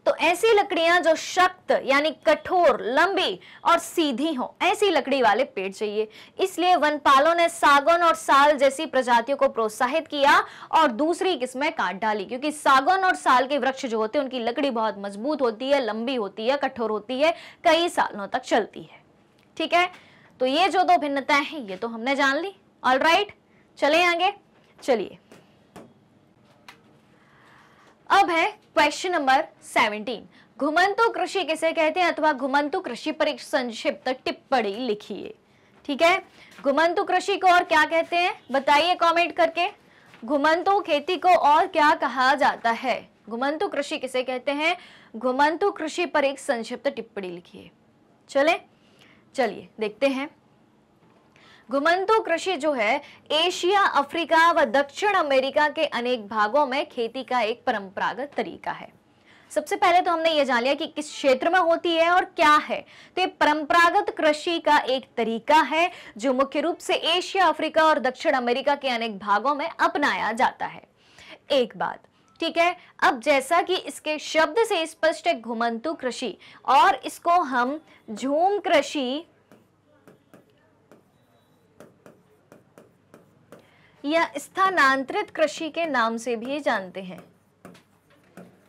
तो ऐसी लकड़ियां जो सख्त यानी कठोर, लंबी और सीधी हो, ऐसी लकड़ी वाले पेड़ चाहिए। इसलिए वनपालों ने सागौन और साल जैसी प्रजातियों को प्रोत्साहित किया और दूसरी किस्में काट डाली, क्योंकि सागौन और साल के वृक्ष जो होते हैं उनकी लकड़ी बहुत मजबूत होती है, लंबी होती है, कठोर होती है, कई सालों तक चलती है, ठीक है। तो ये जो दो भिन्नताएं हैं ये तो हमने जान ली। ऑलराइट, चले आगे। चलिए अब है क्वेश्चन नंबर 17। घुमंतु कृषि किसे कहते हैं अथवा घुमंतु कृषि पर एक संक्षिप्त टिप्पणी लिखिए। ठीक है, घुमंतु कृषि को और क्या कहते हैं बताइए कमेंट करके। घुमंतु खेती को और क्या कहा जाता है? घुमंतु कृषि किसे कहते हैं? घुमंतु कृषि पर एक संक्षिप्त टिप्पणी लिखिए। चलिए देखते हैं। घुमंतु कृषि जो है एशिया, अफ्रीका व दक्षिण अमेरिका के अनेक भागों में खेती का एक परंपरागत तरीका है। सबसे पहले तो हमने ये जान लिया कि किस क्षेत्र में होती है और क्या है। तो ये परंपरागत कृषि का एक तरीका है जो मुख्य रूप से एशिया, अफ्रीका और दक्षिण अमेरिका के अनेक भागों में अपनाया जाता है। एक बात ठीक है, अब जैसा कि इसके शब्द से स्पष्ट है घुमंतु कृषि, और इसको हम झूम कृषि या स्थानांतरित कृषि के नाम से भी जानते हैं।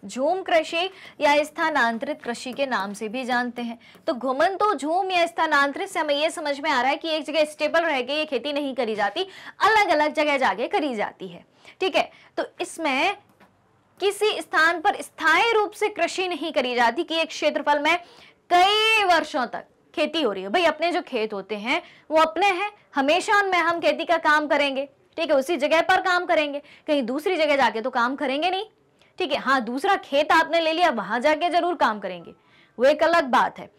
झूम कृषि या स्थानांतरित कृषि के नाम से भी जानते हैं। तो घुमंतु, झूम या स्थानांतरित से हमें यह समझ में आ रहा है कि एक जगह स्टेबल रह के ये खेती नहीं करी जाती, अलग अलग जगह जाके करी जाती है। ठीक है, तो इसमें किसी स्थान पर स्थायी रूप से कृषि नहीं करी जाती कि एक क्षेत्रफल में कई वर्षों तक खेती हो रही है। भाई अपने जो खेत होते हैं वो अपने हैं, हमेशा उनमें हम खेती का काम करेंगे। ठीक है, उसी जगह पर काम करेंगे, कहीं दूसरी जगह जाके तो काम करेंगे नहीं। ठीक है, हाँ दूसरा खेत आपने ले लिया वहां जाके जरूर काम करेंगे, वो एक अलग बात है।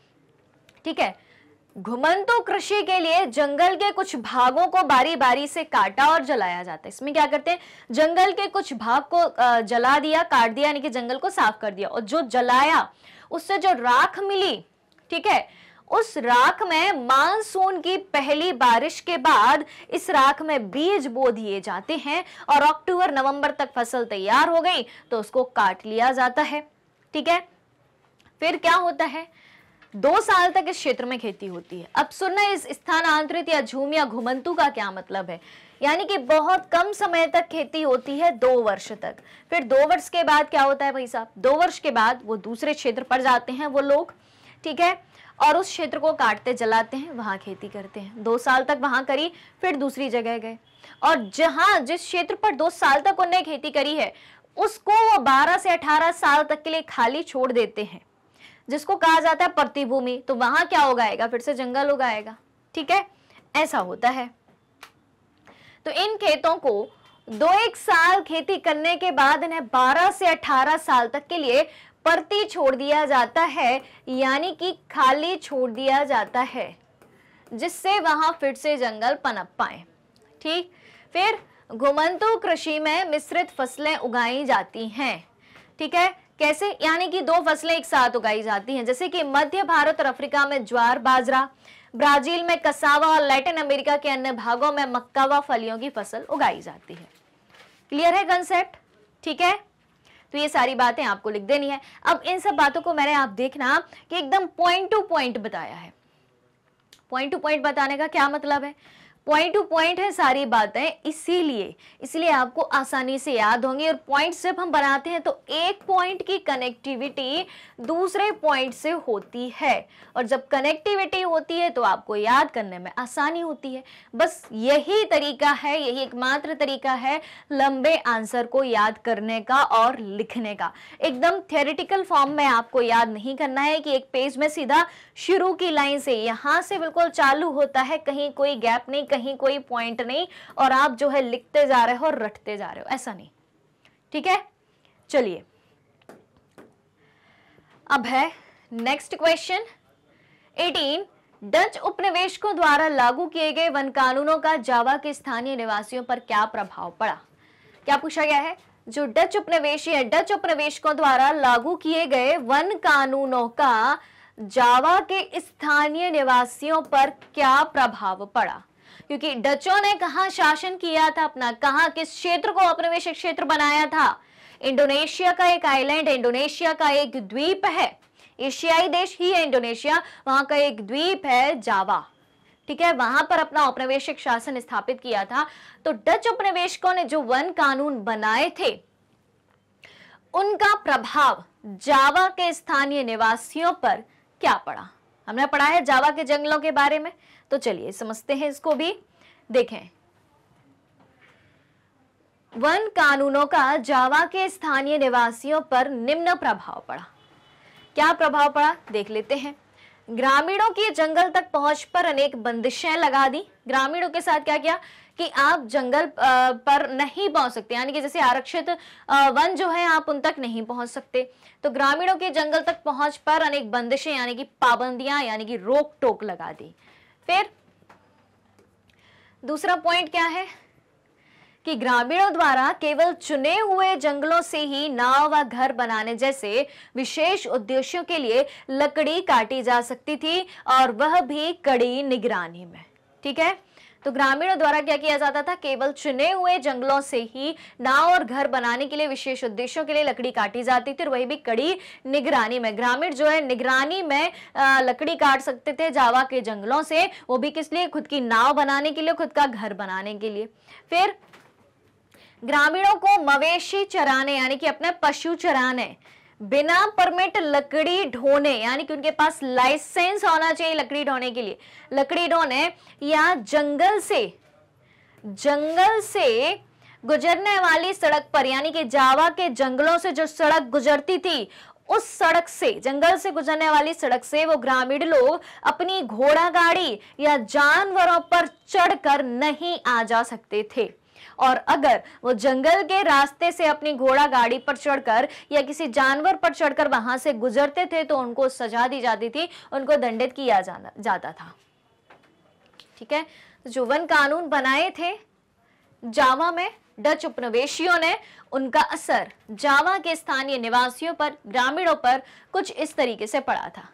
ठीक है, घुमंतु कृषि के लिए जंगल के कुछ भागों को बारी बारी से काटा और जलाया जाता है। इसमें क्या करते हैं, जंगल के कुछ भाग को जला दिया, काट दिया, यानी कि जंगल को साफ कर दिया, और जो जलाया उससे जो राख मिली, ठीक है, उस राख में मानसून की पहली बारिश के बाद इस राख में बीज बो दिए जाते हैं, और अक्टूबर नवंबर तक फसल तैयार हो गई तो उसको काट लिया जाता है। ठीक है, फिर क्या होता है, 2 साल तक इस क्षेत्र में खेती होती है। अब सुनना इस स्थानांतरित या झूम या घुमंतु का क्या मतलब है, यानी कि बहुत कम समय तक खेती होती है, 2 वर्ष तक। फिर 2 वर्ष के बाद क्या होता है भाई साहब, 2 वर्ष के बाद वो दूसरे क्षेत्र पर जाते हैं वो लोग, ठीक है, और उस क्षेत्र को काटते जलाते हैं, वहां खेती करते हैं। 2 साल तक वहां करी, फिर दूसरी जगह गए, और जहां जिस क्षेत्र पर 2 साल तक उन्होंने खेती करी है उसको वो 12 से 18 साल तक के लिए खाली छोड़ देते हैं, जिसको कहा जाता है प्रतिभूमि। तो वहां क्या उगाएगा, फिर से जंगल उगाएगा। ठीक है, ऐसा होता है। तो इन खेतों को 2-1 साल खेती करने के बाद इन्हें 12 से 18 साल तक के लिए परती छोड़ दिया जाता है, यानी कि खाली छोड़ दिया जाता है, जिससे वहां फिर से जंगल पनप पाए। ठीक, फिर घुमंतु कृषि में मिश्रित फसलें उगाई जाती हैं। ठीक है, कैसे, यानी कि 2 फसलें एक साथ उगाई जाती हैं, जैसे कि मध्य भारत और अफ्रीका में ज्वार बाजरा, ब्राजील में कसावा, और लैटिन अमेरिका के अन्य भागों में मक्का व फलियों की फसल उगाई जाती है। क्लियर है कंसेप्ट? ठीक है, तो ये सारी बातें आपको लिख देनी है। अब इन सब बातों को मैंने, आप देखना कि एकदम पॉइंट टू पॉइंट बताया है। पॉइंट टू पॉइंट बताने का क्या मतलब है, पॉइंट टू पॉइंट है सारी बातें, इसीलिए आपको आसानी से याद होंगी। और पॉइंट जब हम बनाते हैं तो एक पॉइंट की कनेक्टिविटी दूसरे पॉइंट से होती है, और जब कनेक्टिविटी होती है तो आपको याद करने में आसानी होती है। बस यही तरीका है, यही एकमात्र तरीका है लंबे आंसर को याद करने का और लिखने का। एकदम थियोरेटिकल फॉर्म में आपको याद नहीं करना है कि एक पेज में सीधा शुरू की लाइन से यहाँ से बिल्कुल चालू होता है, कहीं कोई गैप नहीं, कहीं कोई पॉइंट नहीं, और आप जो है लिखते जा रहे हो और रटते जा रहे हो, ऐसा नहीं। ठीक है, चलिए अब है नेक्स्ट क्वेश्चन 18। डच उपनिवेशकों द्वारा लागू किए गए वन कानूनों का जावा के स्थानीय निवासियों पर क्या प्रभाव पड़ा? क्या पूछा गया है, जो डच उपनिवेशकों द्वारा लागू किए गए वन कानूनों का जावा के स्थानीय निवासियों पर क्या प्रभाव पड़ा? क्योंकि डचों ने कहां शासन किया था अपना, कहां किस क्षेत्र को औपनिवेशिक क्षेत्र बनाया था? इंडोनेशिया का एक आइलैंड, इंडोनेशिया का एक द्वीप है, एशियाई देश ही है इंडोनेशिया, वहां का एक द्वीप है जावा। ठीक है, वहां पर अपना औपनिवेशिक शासन स्थापित किया था। तो डच उपनिवेशकों ने जो वन कानून बनाए थे उनका प्रभाव जावा के स्थानीय निवासियों पर क्या पड़ा? हमने पढ़ा है जावा के जंगलों के बारे में, तो चलिए समझते हैं इसको भी। देखें, वन कानूनों का जावा के स्थानीय निवासियों पर निम्न प्रभाव पड़ा। क्या प्रभाव पड़ा देख लेते हैं। ग्रामीणों की जंगल तक पहुंच पर अनेक बंदिशें लगा दी। ग्रामीणों के साथ क्या किया कि आप जंगल पर नहीं पहुंच सकते, यानी कि जैसे आरक्षित वन जो है आप उन तक नहीं पहुंच सकते। तो ग्रामीणों के जंगल तक पहुंच पर अनेक बंदिशें यानी कि पाबंदियां यानी कि रोक टोक लगा दी। फिर दूसरा पॉइंट क्या है कि ग्रामीणों द्वारा केवल चुने हुए जंगलों से ही नाव व घर बनाने जैसे विशेष उद्देश्यों के लिए लकड़ी काटी जा सकती थी और वह भी कड़ी निगरानी में। ठीक है, तो ग्रामीणों द्वारा क्या किया जाता था, केवल चुने हुए जंगलों से ही नाव और घर बनाने के लिए विशेष उद्देश्यों के लिए लकड़ी काटी जाती थी और वही भी कड़ी निगरानी में। ग्रामीण जो है निगरानी में लकड़ी काट सकते थे जावा के जंगलों से, वो भी किस लिए, खुद की नाव बनाने के लिए, खुद का घर बनाने के लिए। फिर ग्रामीणों को मवेशी चराने यानी कि अपने पशु चराने, बिना परमिट लकड़ी ढोने यानी कि उनके पास लाइसेंस होना चाहिए लकड़ी ढोने के लिए, लकड़ी ढोने या जंगल से गुजरने वाली सड़क पर यानी कि जावा के जंगलों से जो सड़क गुजरती थी उस सड़क से, जंगल से गुजरने वाली सड़क से वो ग्रामीण लोग अपनी घोड़ा गाड़ी या जानवरों पर चढ़कर नहीं आ जा सकते थे। और अगर वो जंगल के रास्ते से अपनी घोड़ा गाड़ी पर चढ़कर या किसी जानवर पर चढ़कर वहां से गुजरते थे तो उनको सजा दी जाती थी, उनको दंडित किया जाता था। ठीक है, जो वन कानून बनाए थे जावा में डच उपनिवेशियों ने, उनका असर जावा के स्थानीय निवासियों पर, ग्रामीणों पर कुछ इस तरीके से पड़ा था।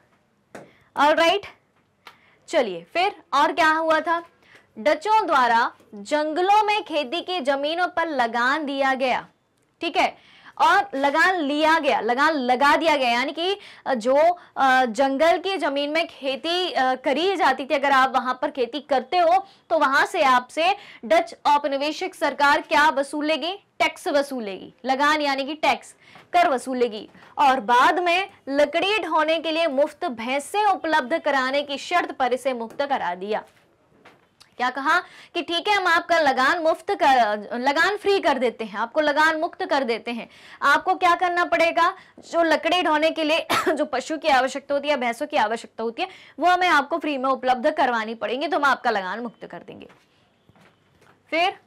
ऑलराइट, चलिए फिर और क्या हुआ था। डचों द्वारा जंगलों में खेती की जमीनों पर लगान दिया गया। ठीक है, और लगान लगा दिया गया यानी कि जो जंगल की जमीन में खेती करी जाती थी, अगर आप वहां पर खेती करते हो तो वहां से आपसे डच औपनिवेशिक सरकार क्या वसूलेगी, टैक्स वसूलेगी, लगान यानी कि टैक्स, कर वसूलेगी। और बाद में लकड़ी ढोने के लिए मुफ्त भैंसें उपलब्ध कराने की शर्त पर इसे मुक्त करा दिया। क्या कहा कि ठीक है, हम आपका लगान फ्री कर देते हैं, आपको लगान मुक्त कर देते हैं, आपको क्या करना पड़ेगा, जो लकड़ी ढोने के लिए जो पशु की आवश्यकता होती है, भैंसों की आवश्यकता होती है, वो हमें आपको फ्री में उपलब्ध करवानी पड़ेंगी, तो हम आपका लगान मुक्त कर देंगे। फिर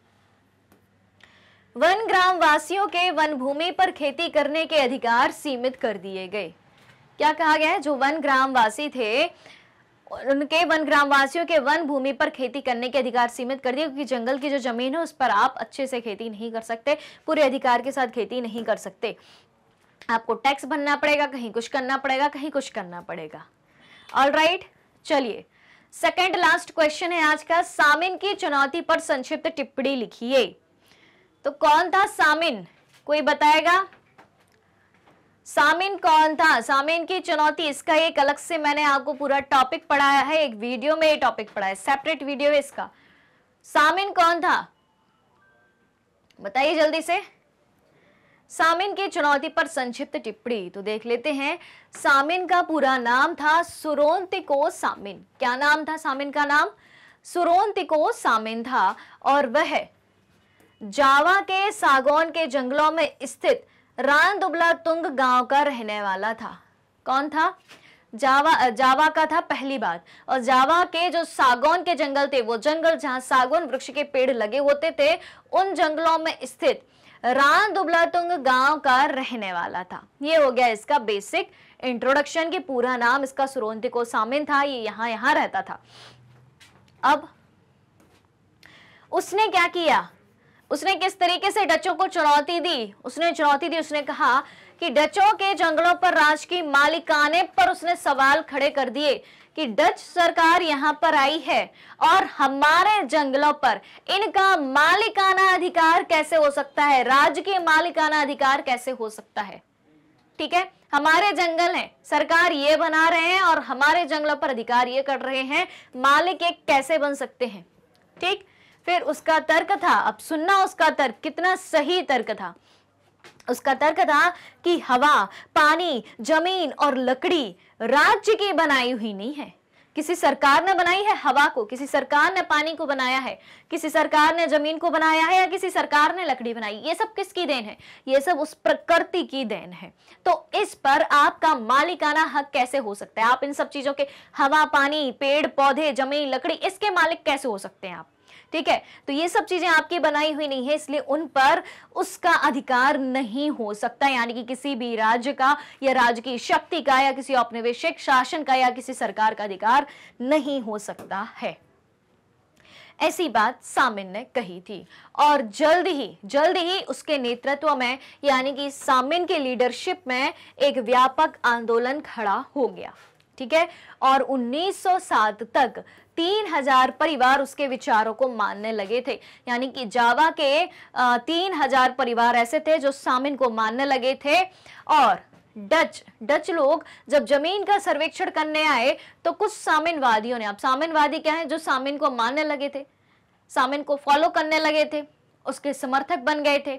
वन ग्राम वासियों के वन भूमि पर खेती करने के अधिकार सीमित कर दिए गए। क्या कहा गया है, जो वन ग्राम वासी थे उनके, वन ग्रामवासियों के वन भूमि पर खेती करने के अधिकार सीमित कर दिए, क्योंकि जंगल की जो जमीन है उस पर आप अच्छे से खेती नहीं कर सकते, पूरे अधिकार के साथ खेती नहीं कर सकते, आपको टैक्स भरना पड़ेगा, कहीं कुछ करना पड़ेगा, कहीं कुछ करना पड़ेगा। ऑलराइट, चलिए सेकंड लास्ट क्वेश्चन है आज का, सामिन की चुनौती पर संक्षिप्त टिप्पणी लिखिए। तो कौन था सामिन, कोई बताएगा सामिन कौन था। सामिन की चुनौती, इसका एक अलग से मैंने आपको पूरा टॉपिक पढ़ाया है, एक वीडियो में ये टॉपिक पढ़ाया है, सेपरेट वीडियो है इसका। सामिन कौन था बताइए जल्दी से। सामिन की चुनौती पर संक्षिप्त टिप्पणी, तो देख लेते हैं। सामिन का पूरा नाम था सुरोंतिको सामिन। क्या नाम था सामिन का, नाम सुरोंतिको सामिन था, और वह जावा के सागौन के जंगलों में स्थित रानदुब्लातुंग गांव का रहने वाला था। कौन था, जावा का था पहली बात, और जावा के जो सागौन के जंगल थे, वो जंगल जहां सागौन वृक्ष के पेड़ लगे होते थे, उन जंगलों में स्थित रानदुब्लातुंग गांव का रहने वाला था। ये हो गया इसका बेसिक इंट्रोडक्शन, की पूरा नाम इसका सुरोंतिको सामिन था, ये यहाँ रहता था। अब उसने क्या किया, उसने किस तरीके से डचों को चुनौती दी, उसने कहा कि डचों के जंगलों पर राज की मालिकाने पर उसने सवाल खड़े कर दिए कि डच सरकार यहाँ पर आई है और हमारे जंगलों पर इनका मालिकाना अधिकार कैसे हो सकता है, राज्य की मालिकाना अधिकार कैसे हो सकता है। ठीक है, हमारे जंगल हैं, सरकार ये बना रहे हैं और हमारे जंगलों पर अधिकार ये कर रहे हैं, मालिक एक कैसे बन सकते हैं। ठीक, फिर उसका तर्क था, अब सुनना उसका तर्क कितना सही तर्क था। उसका तर्क था कि हवा, पानी, जमीन और लकड़ी राज्य की बनाई हुई नहीं है, किसी सरकार ने बनाई है हवा को, किसी सरकार ने पानी को बनाया है, किसी सरकार ने जमीन को बनाया है, या किसी सरकार ने लकड़ी बनाई। ये सब किसकी देन है? ये सब उस प्रकृति की देन है। तो इस पर आपका मालिकाना हक कैसे हो सकता है? आप इन सब चीजों के, हवा, पानी, पेड़ पौधे, जमीन, लकड़ी, इसके मालिक कैसे हो सकते हैं आप? ठीक है, तो ये सब चीजें आपकी बनाई हुई नहीं है, इसलिए उन पर उसका अधिकार नहीं हो सकता। यानी कि किसी भी राज्य का या राज्य की शक्ति का या किसी औपनिवेशिक शासन का या किसी सरकार का अधिकार नहीं हो सकता है। ऐसी बात सामिन ने कही थी और जल्द ही उसके नेतृत्व में, यानी कि सामिन के लीडरशिप में, एक व्यापक आंदोलन खड़ा हो गया। ठीक है, और 1907 तक 3000 परिवार उसके विचारों को मानने लगे थे। यानी कि जावा के 3000 परिवार ऐसे थे जो सामिन को मानने लगे थे। और डच लोग जब जमीन का सर्वेक्षण करने आए तो कुछ सामिनवादियों ने, अब सामिनवादी क्या है, जो सामिन को मानने लगे थे, सामिन को फॉलो करने लगे थे, उसके समर्थक बन गए थे।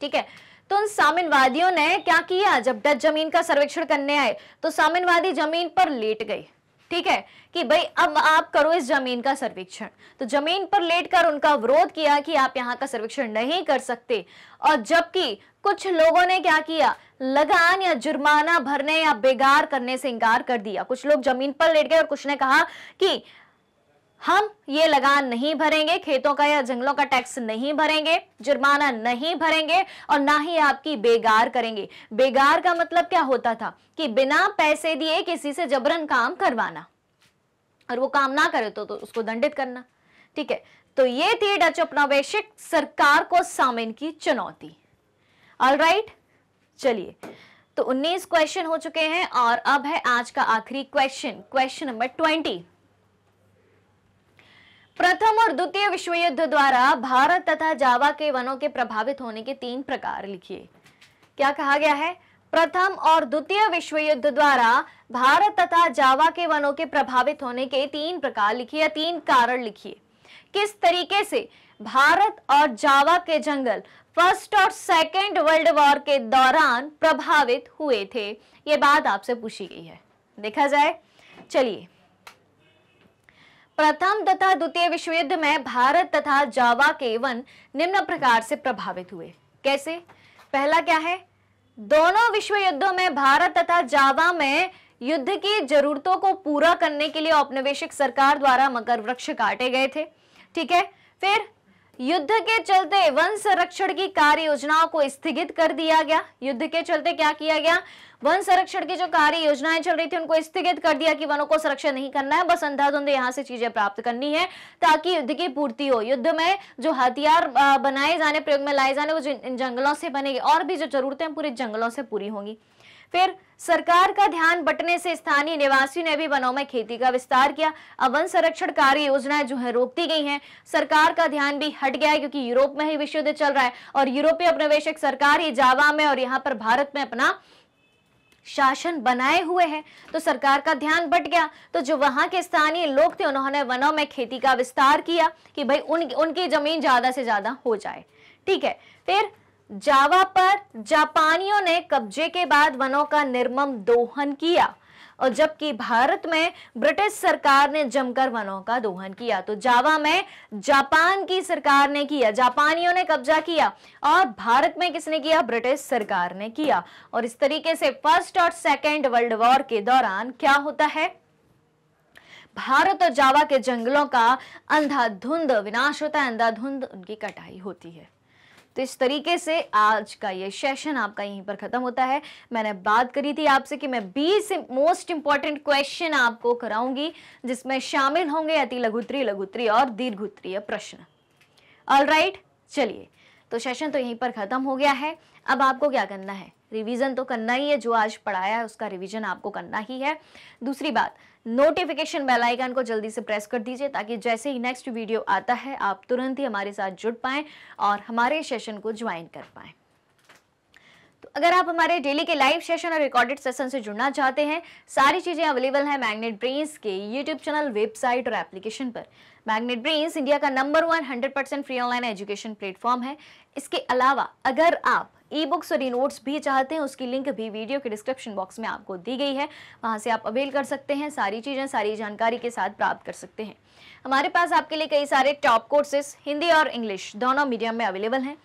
ठीक है, तो उन सामिनवादियों ने क्या किया, जब डच जमीन का सर्वेक्षण करने आए तो सामिनवादी जमीन पर लेट गए। ठीक है, कि भाई अब आप करो इस जमीन का सर्वेक्षण। तो जमीन पर लेटकर उनका विरोध किया कि आप यहाँ का सर्वेक्षण नहीं कर सकते। और जबकि कुछ लोगों ने क्या किया, लगान या जुर्माना भरने या बेगार करने से इंकार कर दिया। कुछ लोग जमीन पर लेट गए और कुछ ने कहा कि हम ये लगान नहीं भरेंगे, खेतों का या जंगलों का टैक्स नहीं भरेंगे, जुर्माना नहीं भरेंगे और ना ही आपकी बेगार करेंगे। बेगार का मतलब क्या होता था कि बिना पैसे दिए किसी से जबरन काम करवाना और वो काम ना करे तो उसको दंडित करना। ठीक है, तो ये थी डच औपनिवेशिक सरकार को सामिन की चुनौती। ऑलराइट, चलिए तो 19 क्वेश्चन हो चुके हैं और अब है आज का आखिरी क्वेश्चन, क्वेश्चन नंबर 20। प्रथम और द्वितीय विश्व युद्ध द्वारा भारत तथा जावा के वनों के प्रभावित होने के 3 प्रकार लिखिए। क्या कहा गया है? प्रथम और द्वितीय विश्व युद्ध द्वारा भारत तथा जावा के वनों के प्रभावित होने के 3 प्रकार लिखिए, 3 कारण लिखिए। किस तरीके से भारत और जावा के जंगल फर्स्ट और सेकेंड वर्ल्ड वॉर के दौरान प्रभावित हुए थे, ये बात आपसे पूछी गई है, देखा जाए। चलिए, प्रथम तथा द्वितीय विश्व युद्ध में भारत तथा जावा के वन निम्न प्रकार से प्रभावित हुए। कैसे? पहला क्या है, दोनों विश्व युद्धों में भारत तथा जावा में युद्ध की जरूरतों को पूरा करने के लिए औपनिवेशिक सरकार द्वारा मकर वृक्ष काटे गए थे। ठीक है, फिर युद्ध के चलते वन संरक्षण की कार्य योजनाओं को स्थगित कर दिया गया। युद्ध के चलते क्या किया गया, वन संरक्षण की जो कार्य योजनाएं चल रही थी उनको स्थगित कर दिया कि वनों को संरक्षण नहीं करना है, बस अंधाधुंधे यहाँ से चीजें प्राप्त करनी है ताकि युद्ध की पूर्ति हो। युद्ध में जो हथियार बनाए जाने, प्रयोग में लाए जाने, वो जंगलों से बनेंगे और भी जो जरूरतें पूरे जंगलों से पूरी होंगी। फिर सरकार का ध्यान बटने से स्थानीय निवासियों ने भी वनों में खेती का विस्तार किया। अब वन संरक्षण कार्य योजनाएं जो है रोकती गई हैं, सरकार का ध्यान भी हट गया है क्योंकि यूरोप में ही विश्व युद्ध चल रहा है और यूरोपीय औपनिवेशिक सरकार ही जावा में और यहाँ पर भारत में अपना शासन बनाए हुए हैं, तो सरकार का ध्यान बट गया। तो जो वहां के स्थानीय लोग थे उन्होंने वनों में खेती का विस्तार किया कि भाई उनकी जमीन ज्यादा से ज्यादा हो जाए। ठीक है, फिर जावा पर जापानियों ने कब्जे के बाद वनों का निर्मम दोहन किया और जबकि भारत में ब्रिटिश सरकार ने जमकर वनों का दोहन किया। तो जावा में जापान की सरकार ने किया, जापानियों ने कब्जा किया, और भारत में किसने किया, ब्रिटिश सरकार ने किया। और इस तरीके से फर्स्ट और सेकेंड वर्ल्ड वॉर के दौरान क्या होता है, भारत और जावा के जंगलों का अंधाधुंध विनाश होता है, अंधाधुंध उनकी कटाई होती है। तो इस तरीके से आज का ये सेशन आपका यहीं पर खत्म होता है। मैंने बात करी थी आपसे कि मैं 20 मोस्ट इंपॉर्टेंट क्वेश्चन आपको कराऊंगी जिसमें शामिल होंगे अति लघुत्तरीय, लघुत्तरीय और दीर्घ उत्तरीय प्रश्न। ऑलराइट, चलिए तो सेशन तो यहीं पर खत्म हो गया है। अब आपको क्या करना है, रिवीजन तो करना ही है, जो आज पढ़ाया है उसका रिवीजन आपको करना ही है। दूसरी बात, नोटिफिकेशन बेल आइकन को जल्दी से प्रेस कर दीजिए ताकि जैसे ही नेक्स्ट वीडियो आता है आप तुरंत ही हमारे साथ जुड़ पाएं और हमारे सेशन को ज्वाइन कर पाएं। तो अगर आप हमारे डेली के लाइव सेशन और रिकॉर्डेड सेशन से जुड़ना चाहते हैं, सारी चीज़ें अवेलेबल हैं मैग्नेट ब्रेन्स के यूट्यूब चैनल, वेबसाइट और एप्लीकेशन पर। मैग्नेट ब्रेन्स इंडिया का number 1 100% free online education platform है। इसके अलावा अगर आप ई बुक्स और ई नोट्स भी चाहते हैं, उसकी लिंक भी वीडियो के डिस्क्रिप्शन बॉक्स में आपको दी गई है, वहाँ से आप अवेल कर सकते हैं, सारी चीज़ें सारी जानकारी के साथ प्राप्त कर सकते हैं। हमारे पास आपके लिए कई सारे टॉप कोर्सेज हिंदी और इंग्लिश दोनों मीडियम में अवेलेबल हैं।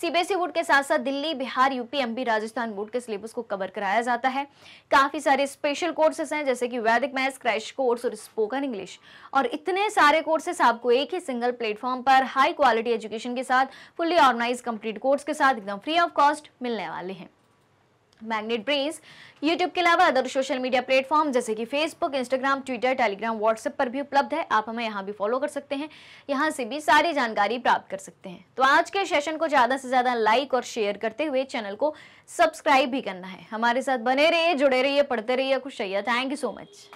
सीबीएसई बोर्ड के साथ साथ Delhi, Bihar, UP, MP, Rajasthan board के सिलेबस को कवर कराया जाता है। काफ़ी सारे स्पेशल कोर्सेज हैं जैसे कि वैदिक मैथ्स, क्रैश कोर्स और स्पोकन इंग्लिश, और इतने सारे कोर्सेज आपको एक ही सिंगल प्लेटफॉर्म पर हाई क्वालिटी एजुकेशन के साथ फुल्ली ऑर्गेनाइज कंप्लीट कोर्स के साथ एकदम फ्री ऑफ कॉस्ट मिलने वाले हैं। मैग्नेट ब्रेन्स यूट्यूब के अलावा अदर सोशल मीडिया प्लेटफॉर्म जैसे कि Facebook, Instagram, Twitter, Telegram, WhatsApp पर भी उपलब्ध है। आप हमें यहाँ भी फॉलो कर सकते हैं, यहाँ से भी सारी जानकारी प्राप्त कर सकते हैं। तो आज के सेशन को ज़्यादा से ज़्यादा लाइक और शेयर करते हुए चैनल को सब्सक्राइब भी करना है। हमारे साथ बने रहिए, जुड़े रहिए, पढ़ते रहिए खुश रहिए। Thank you so much.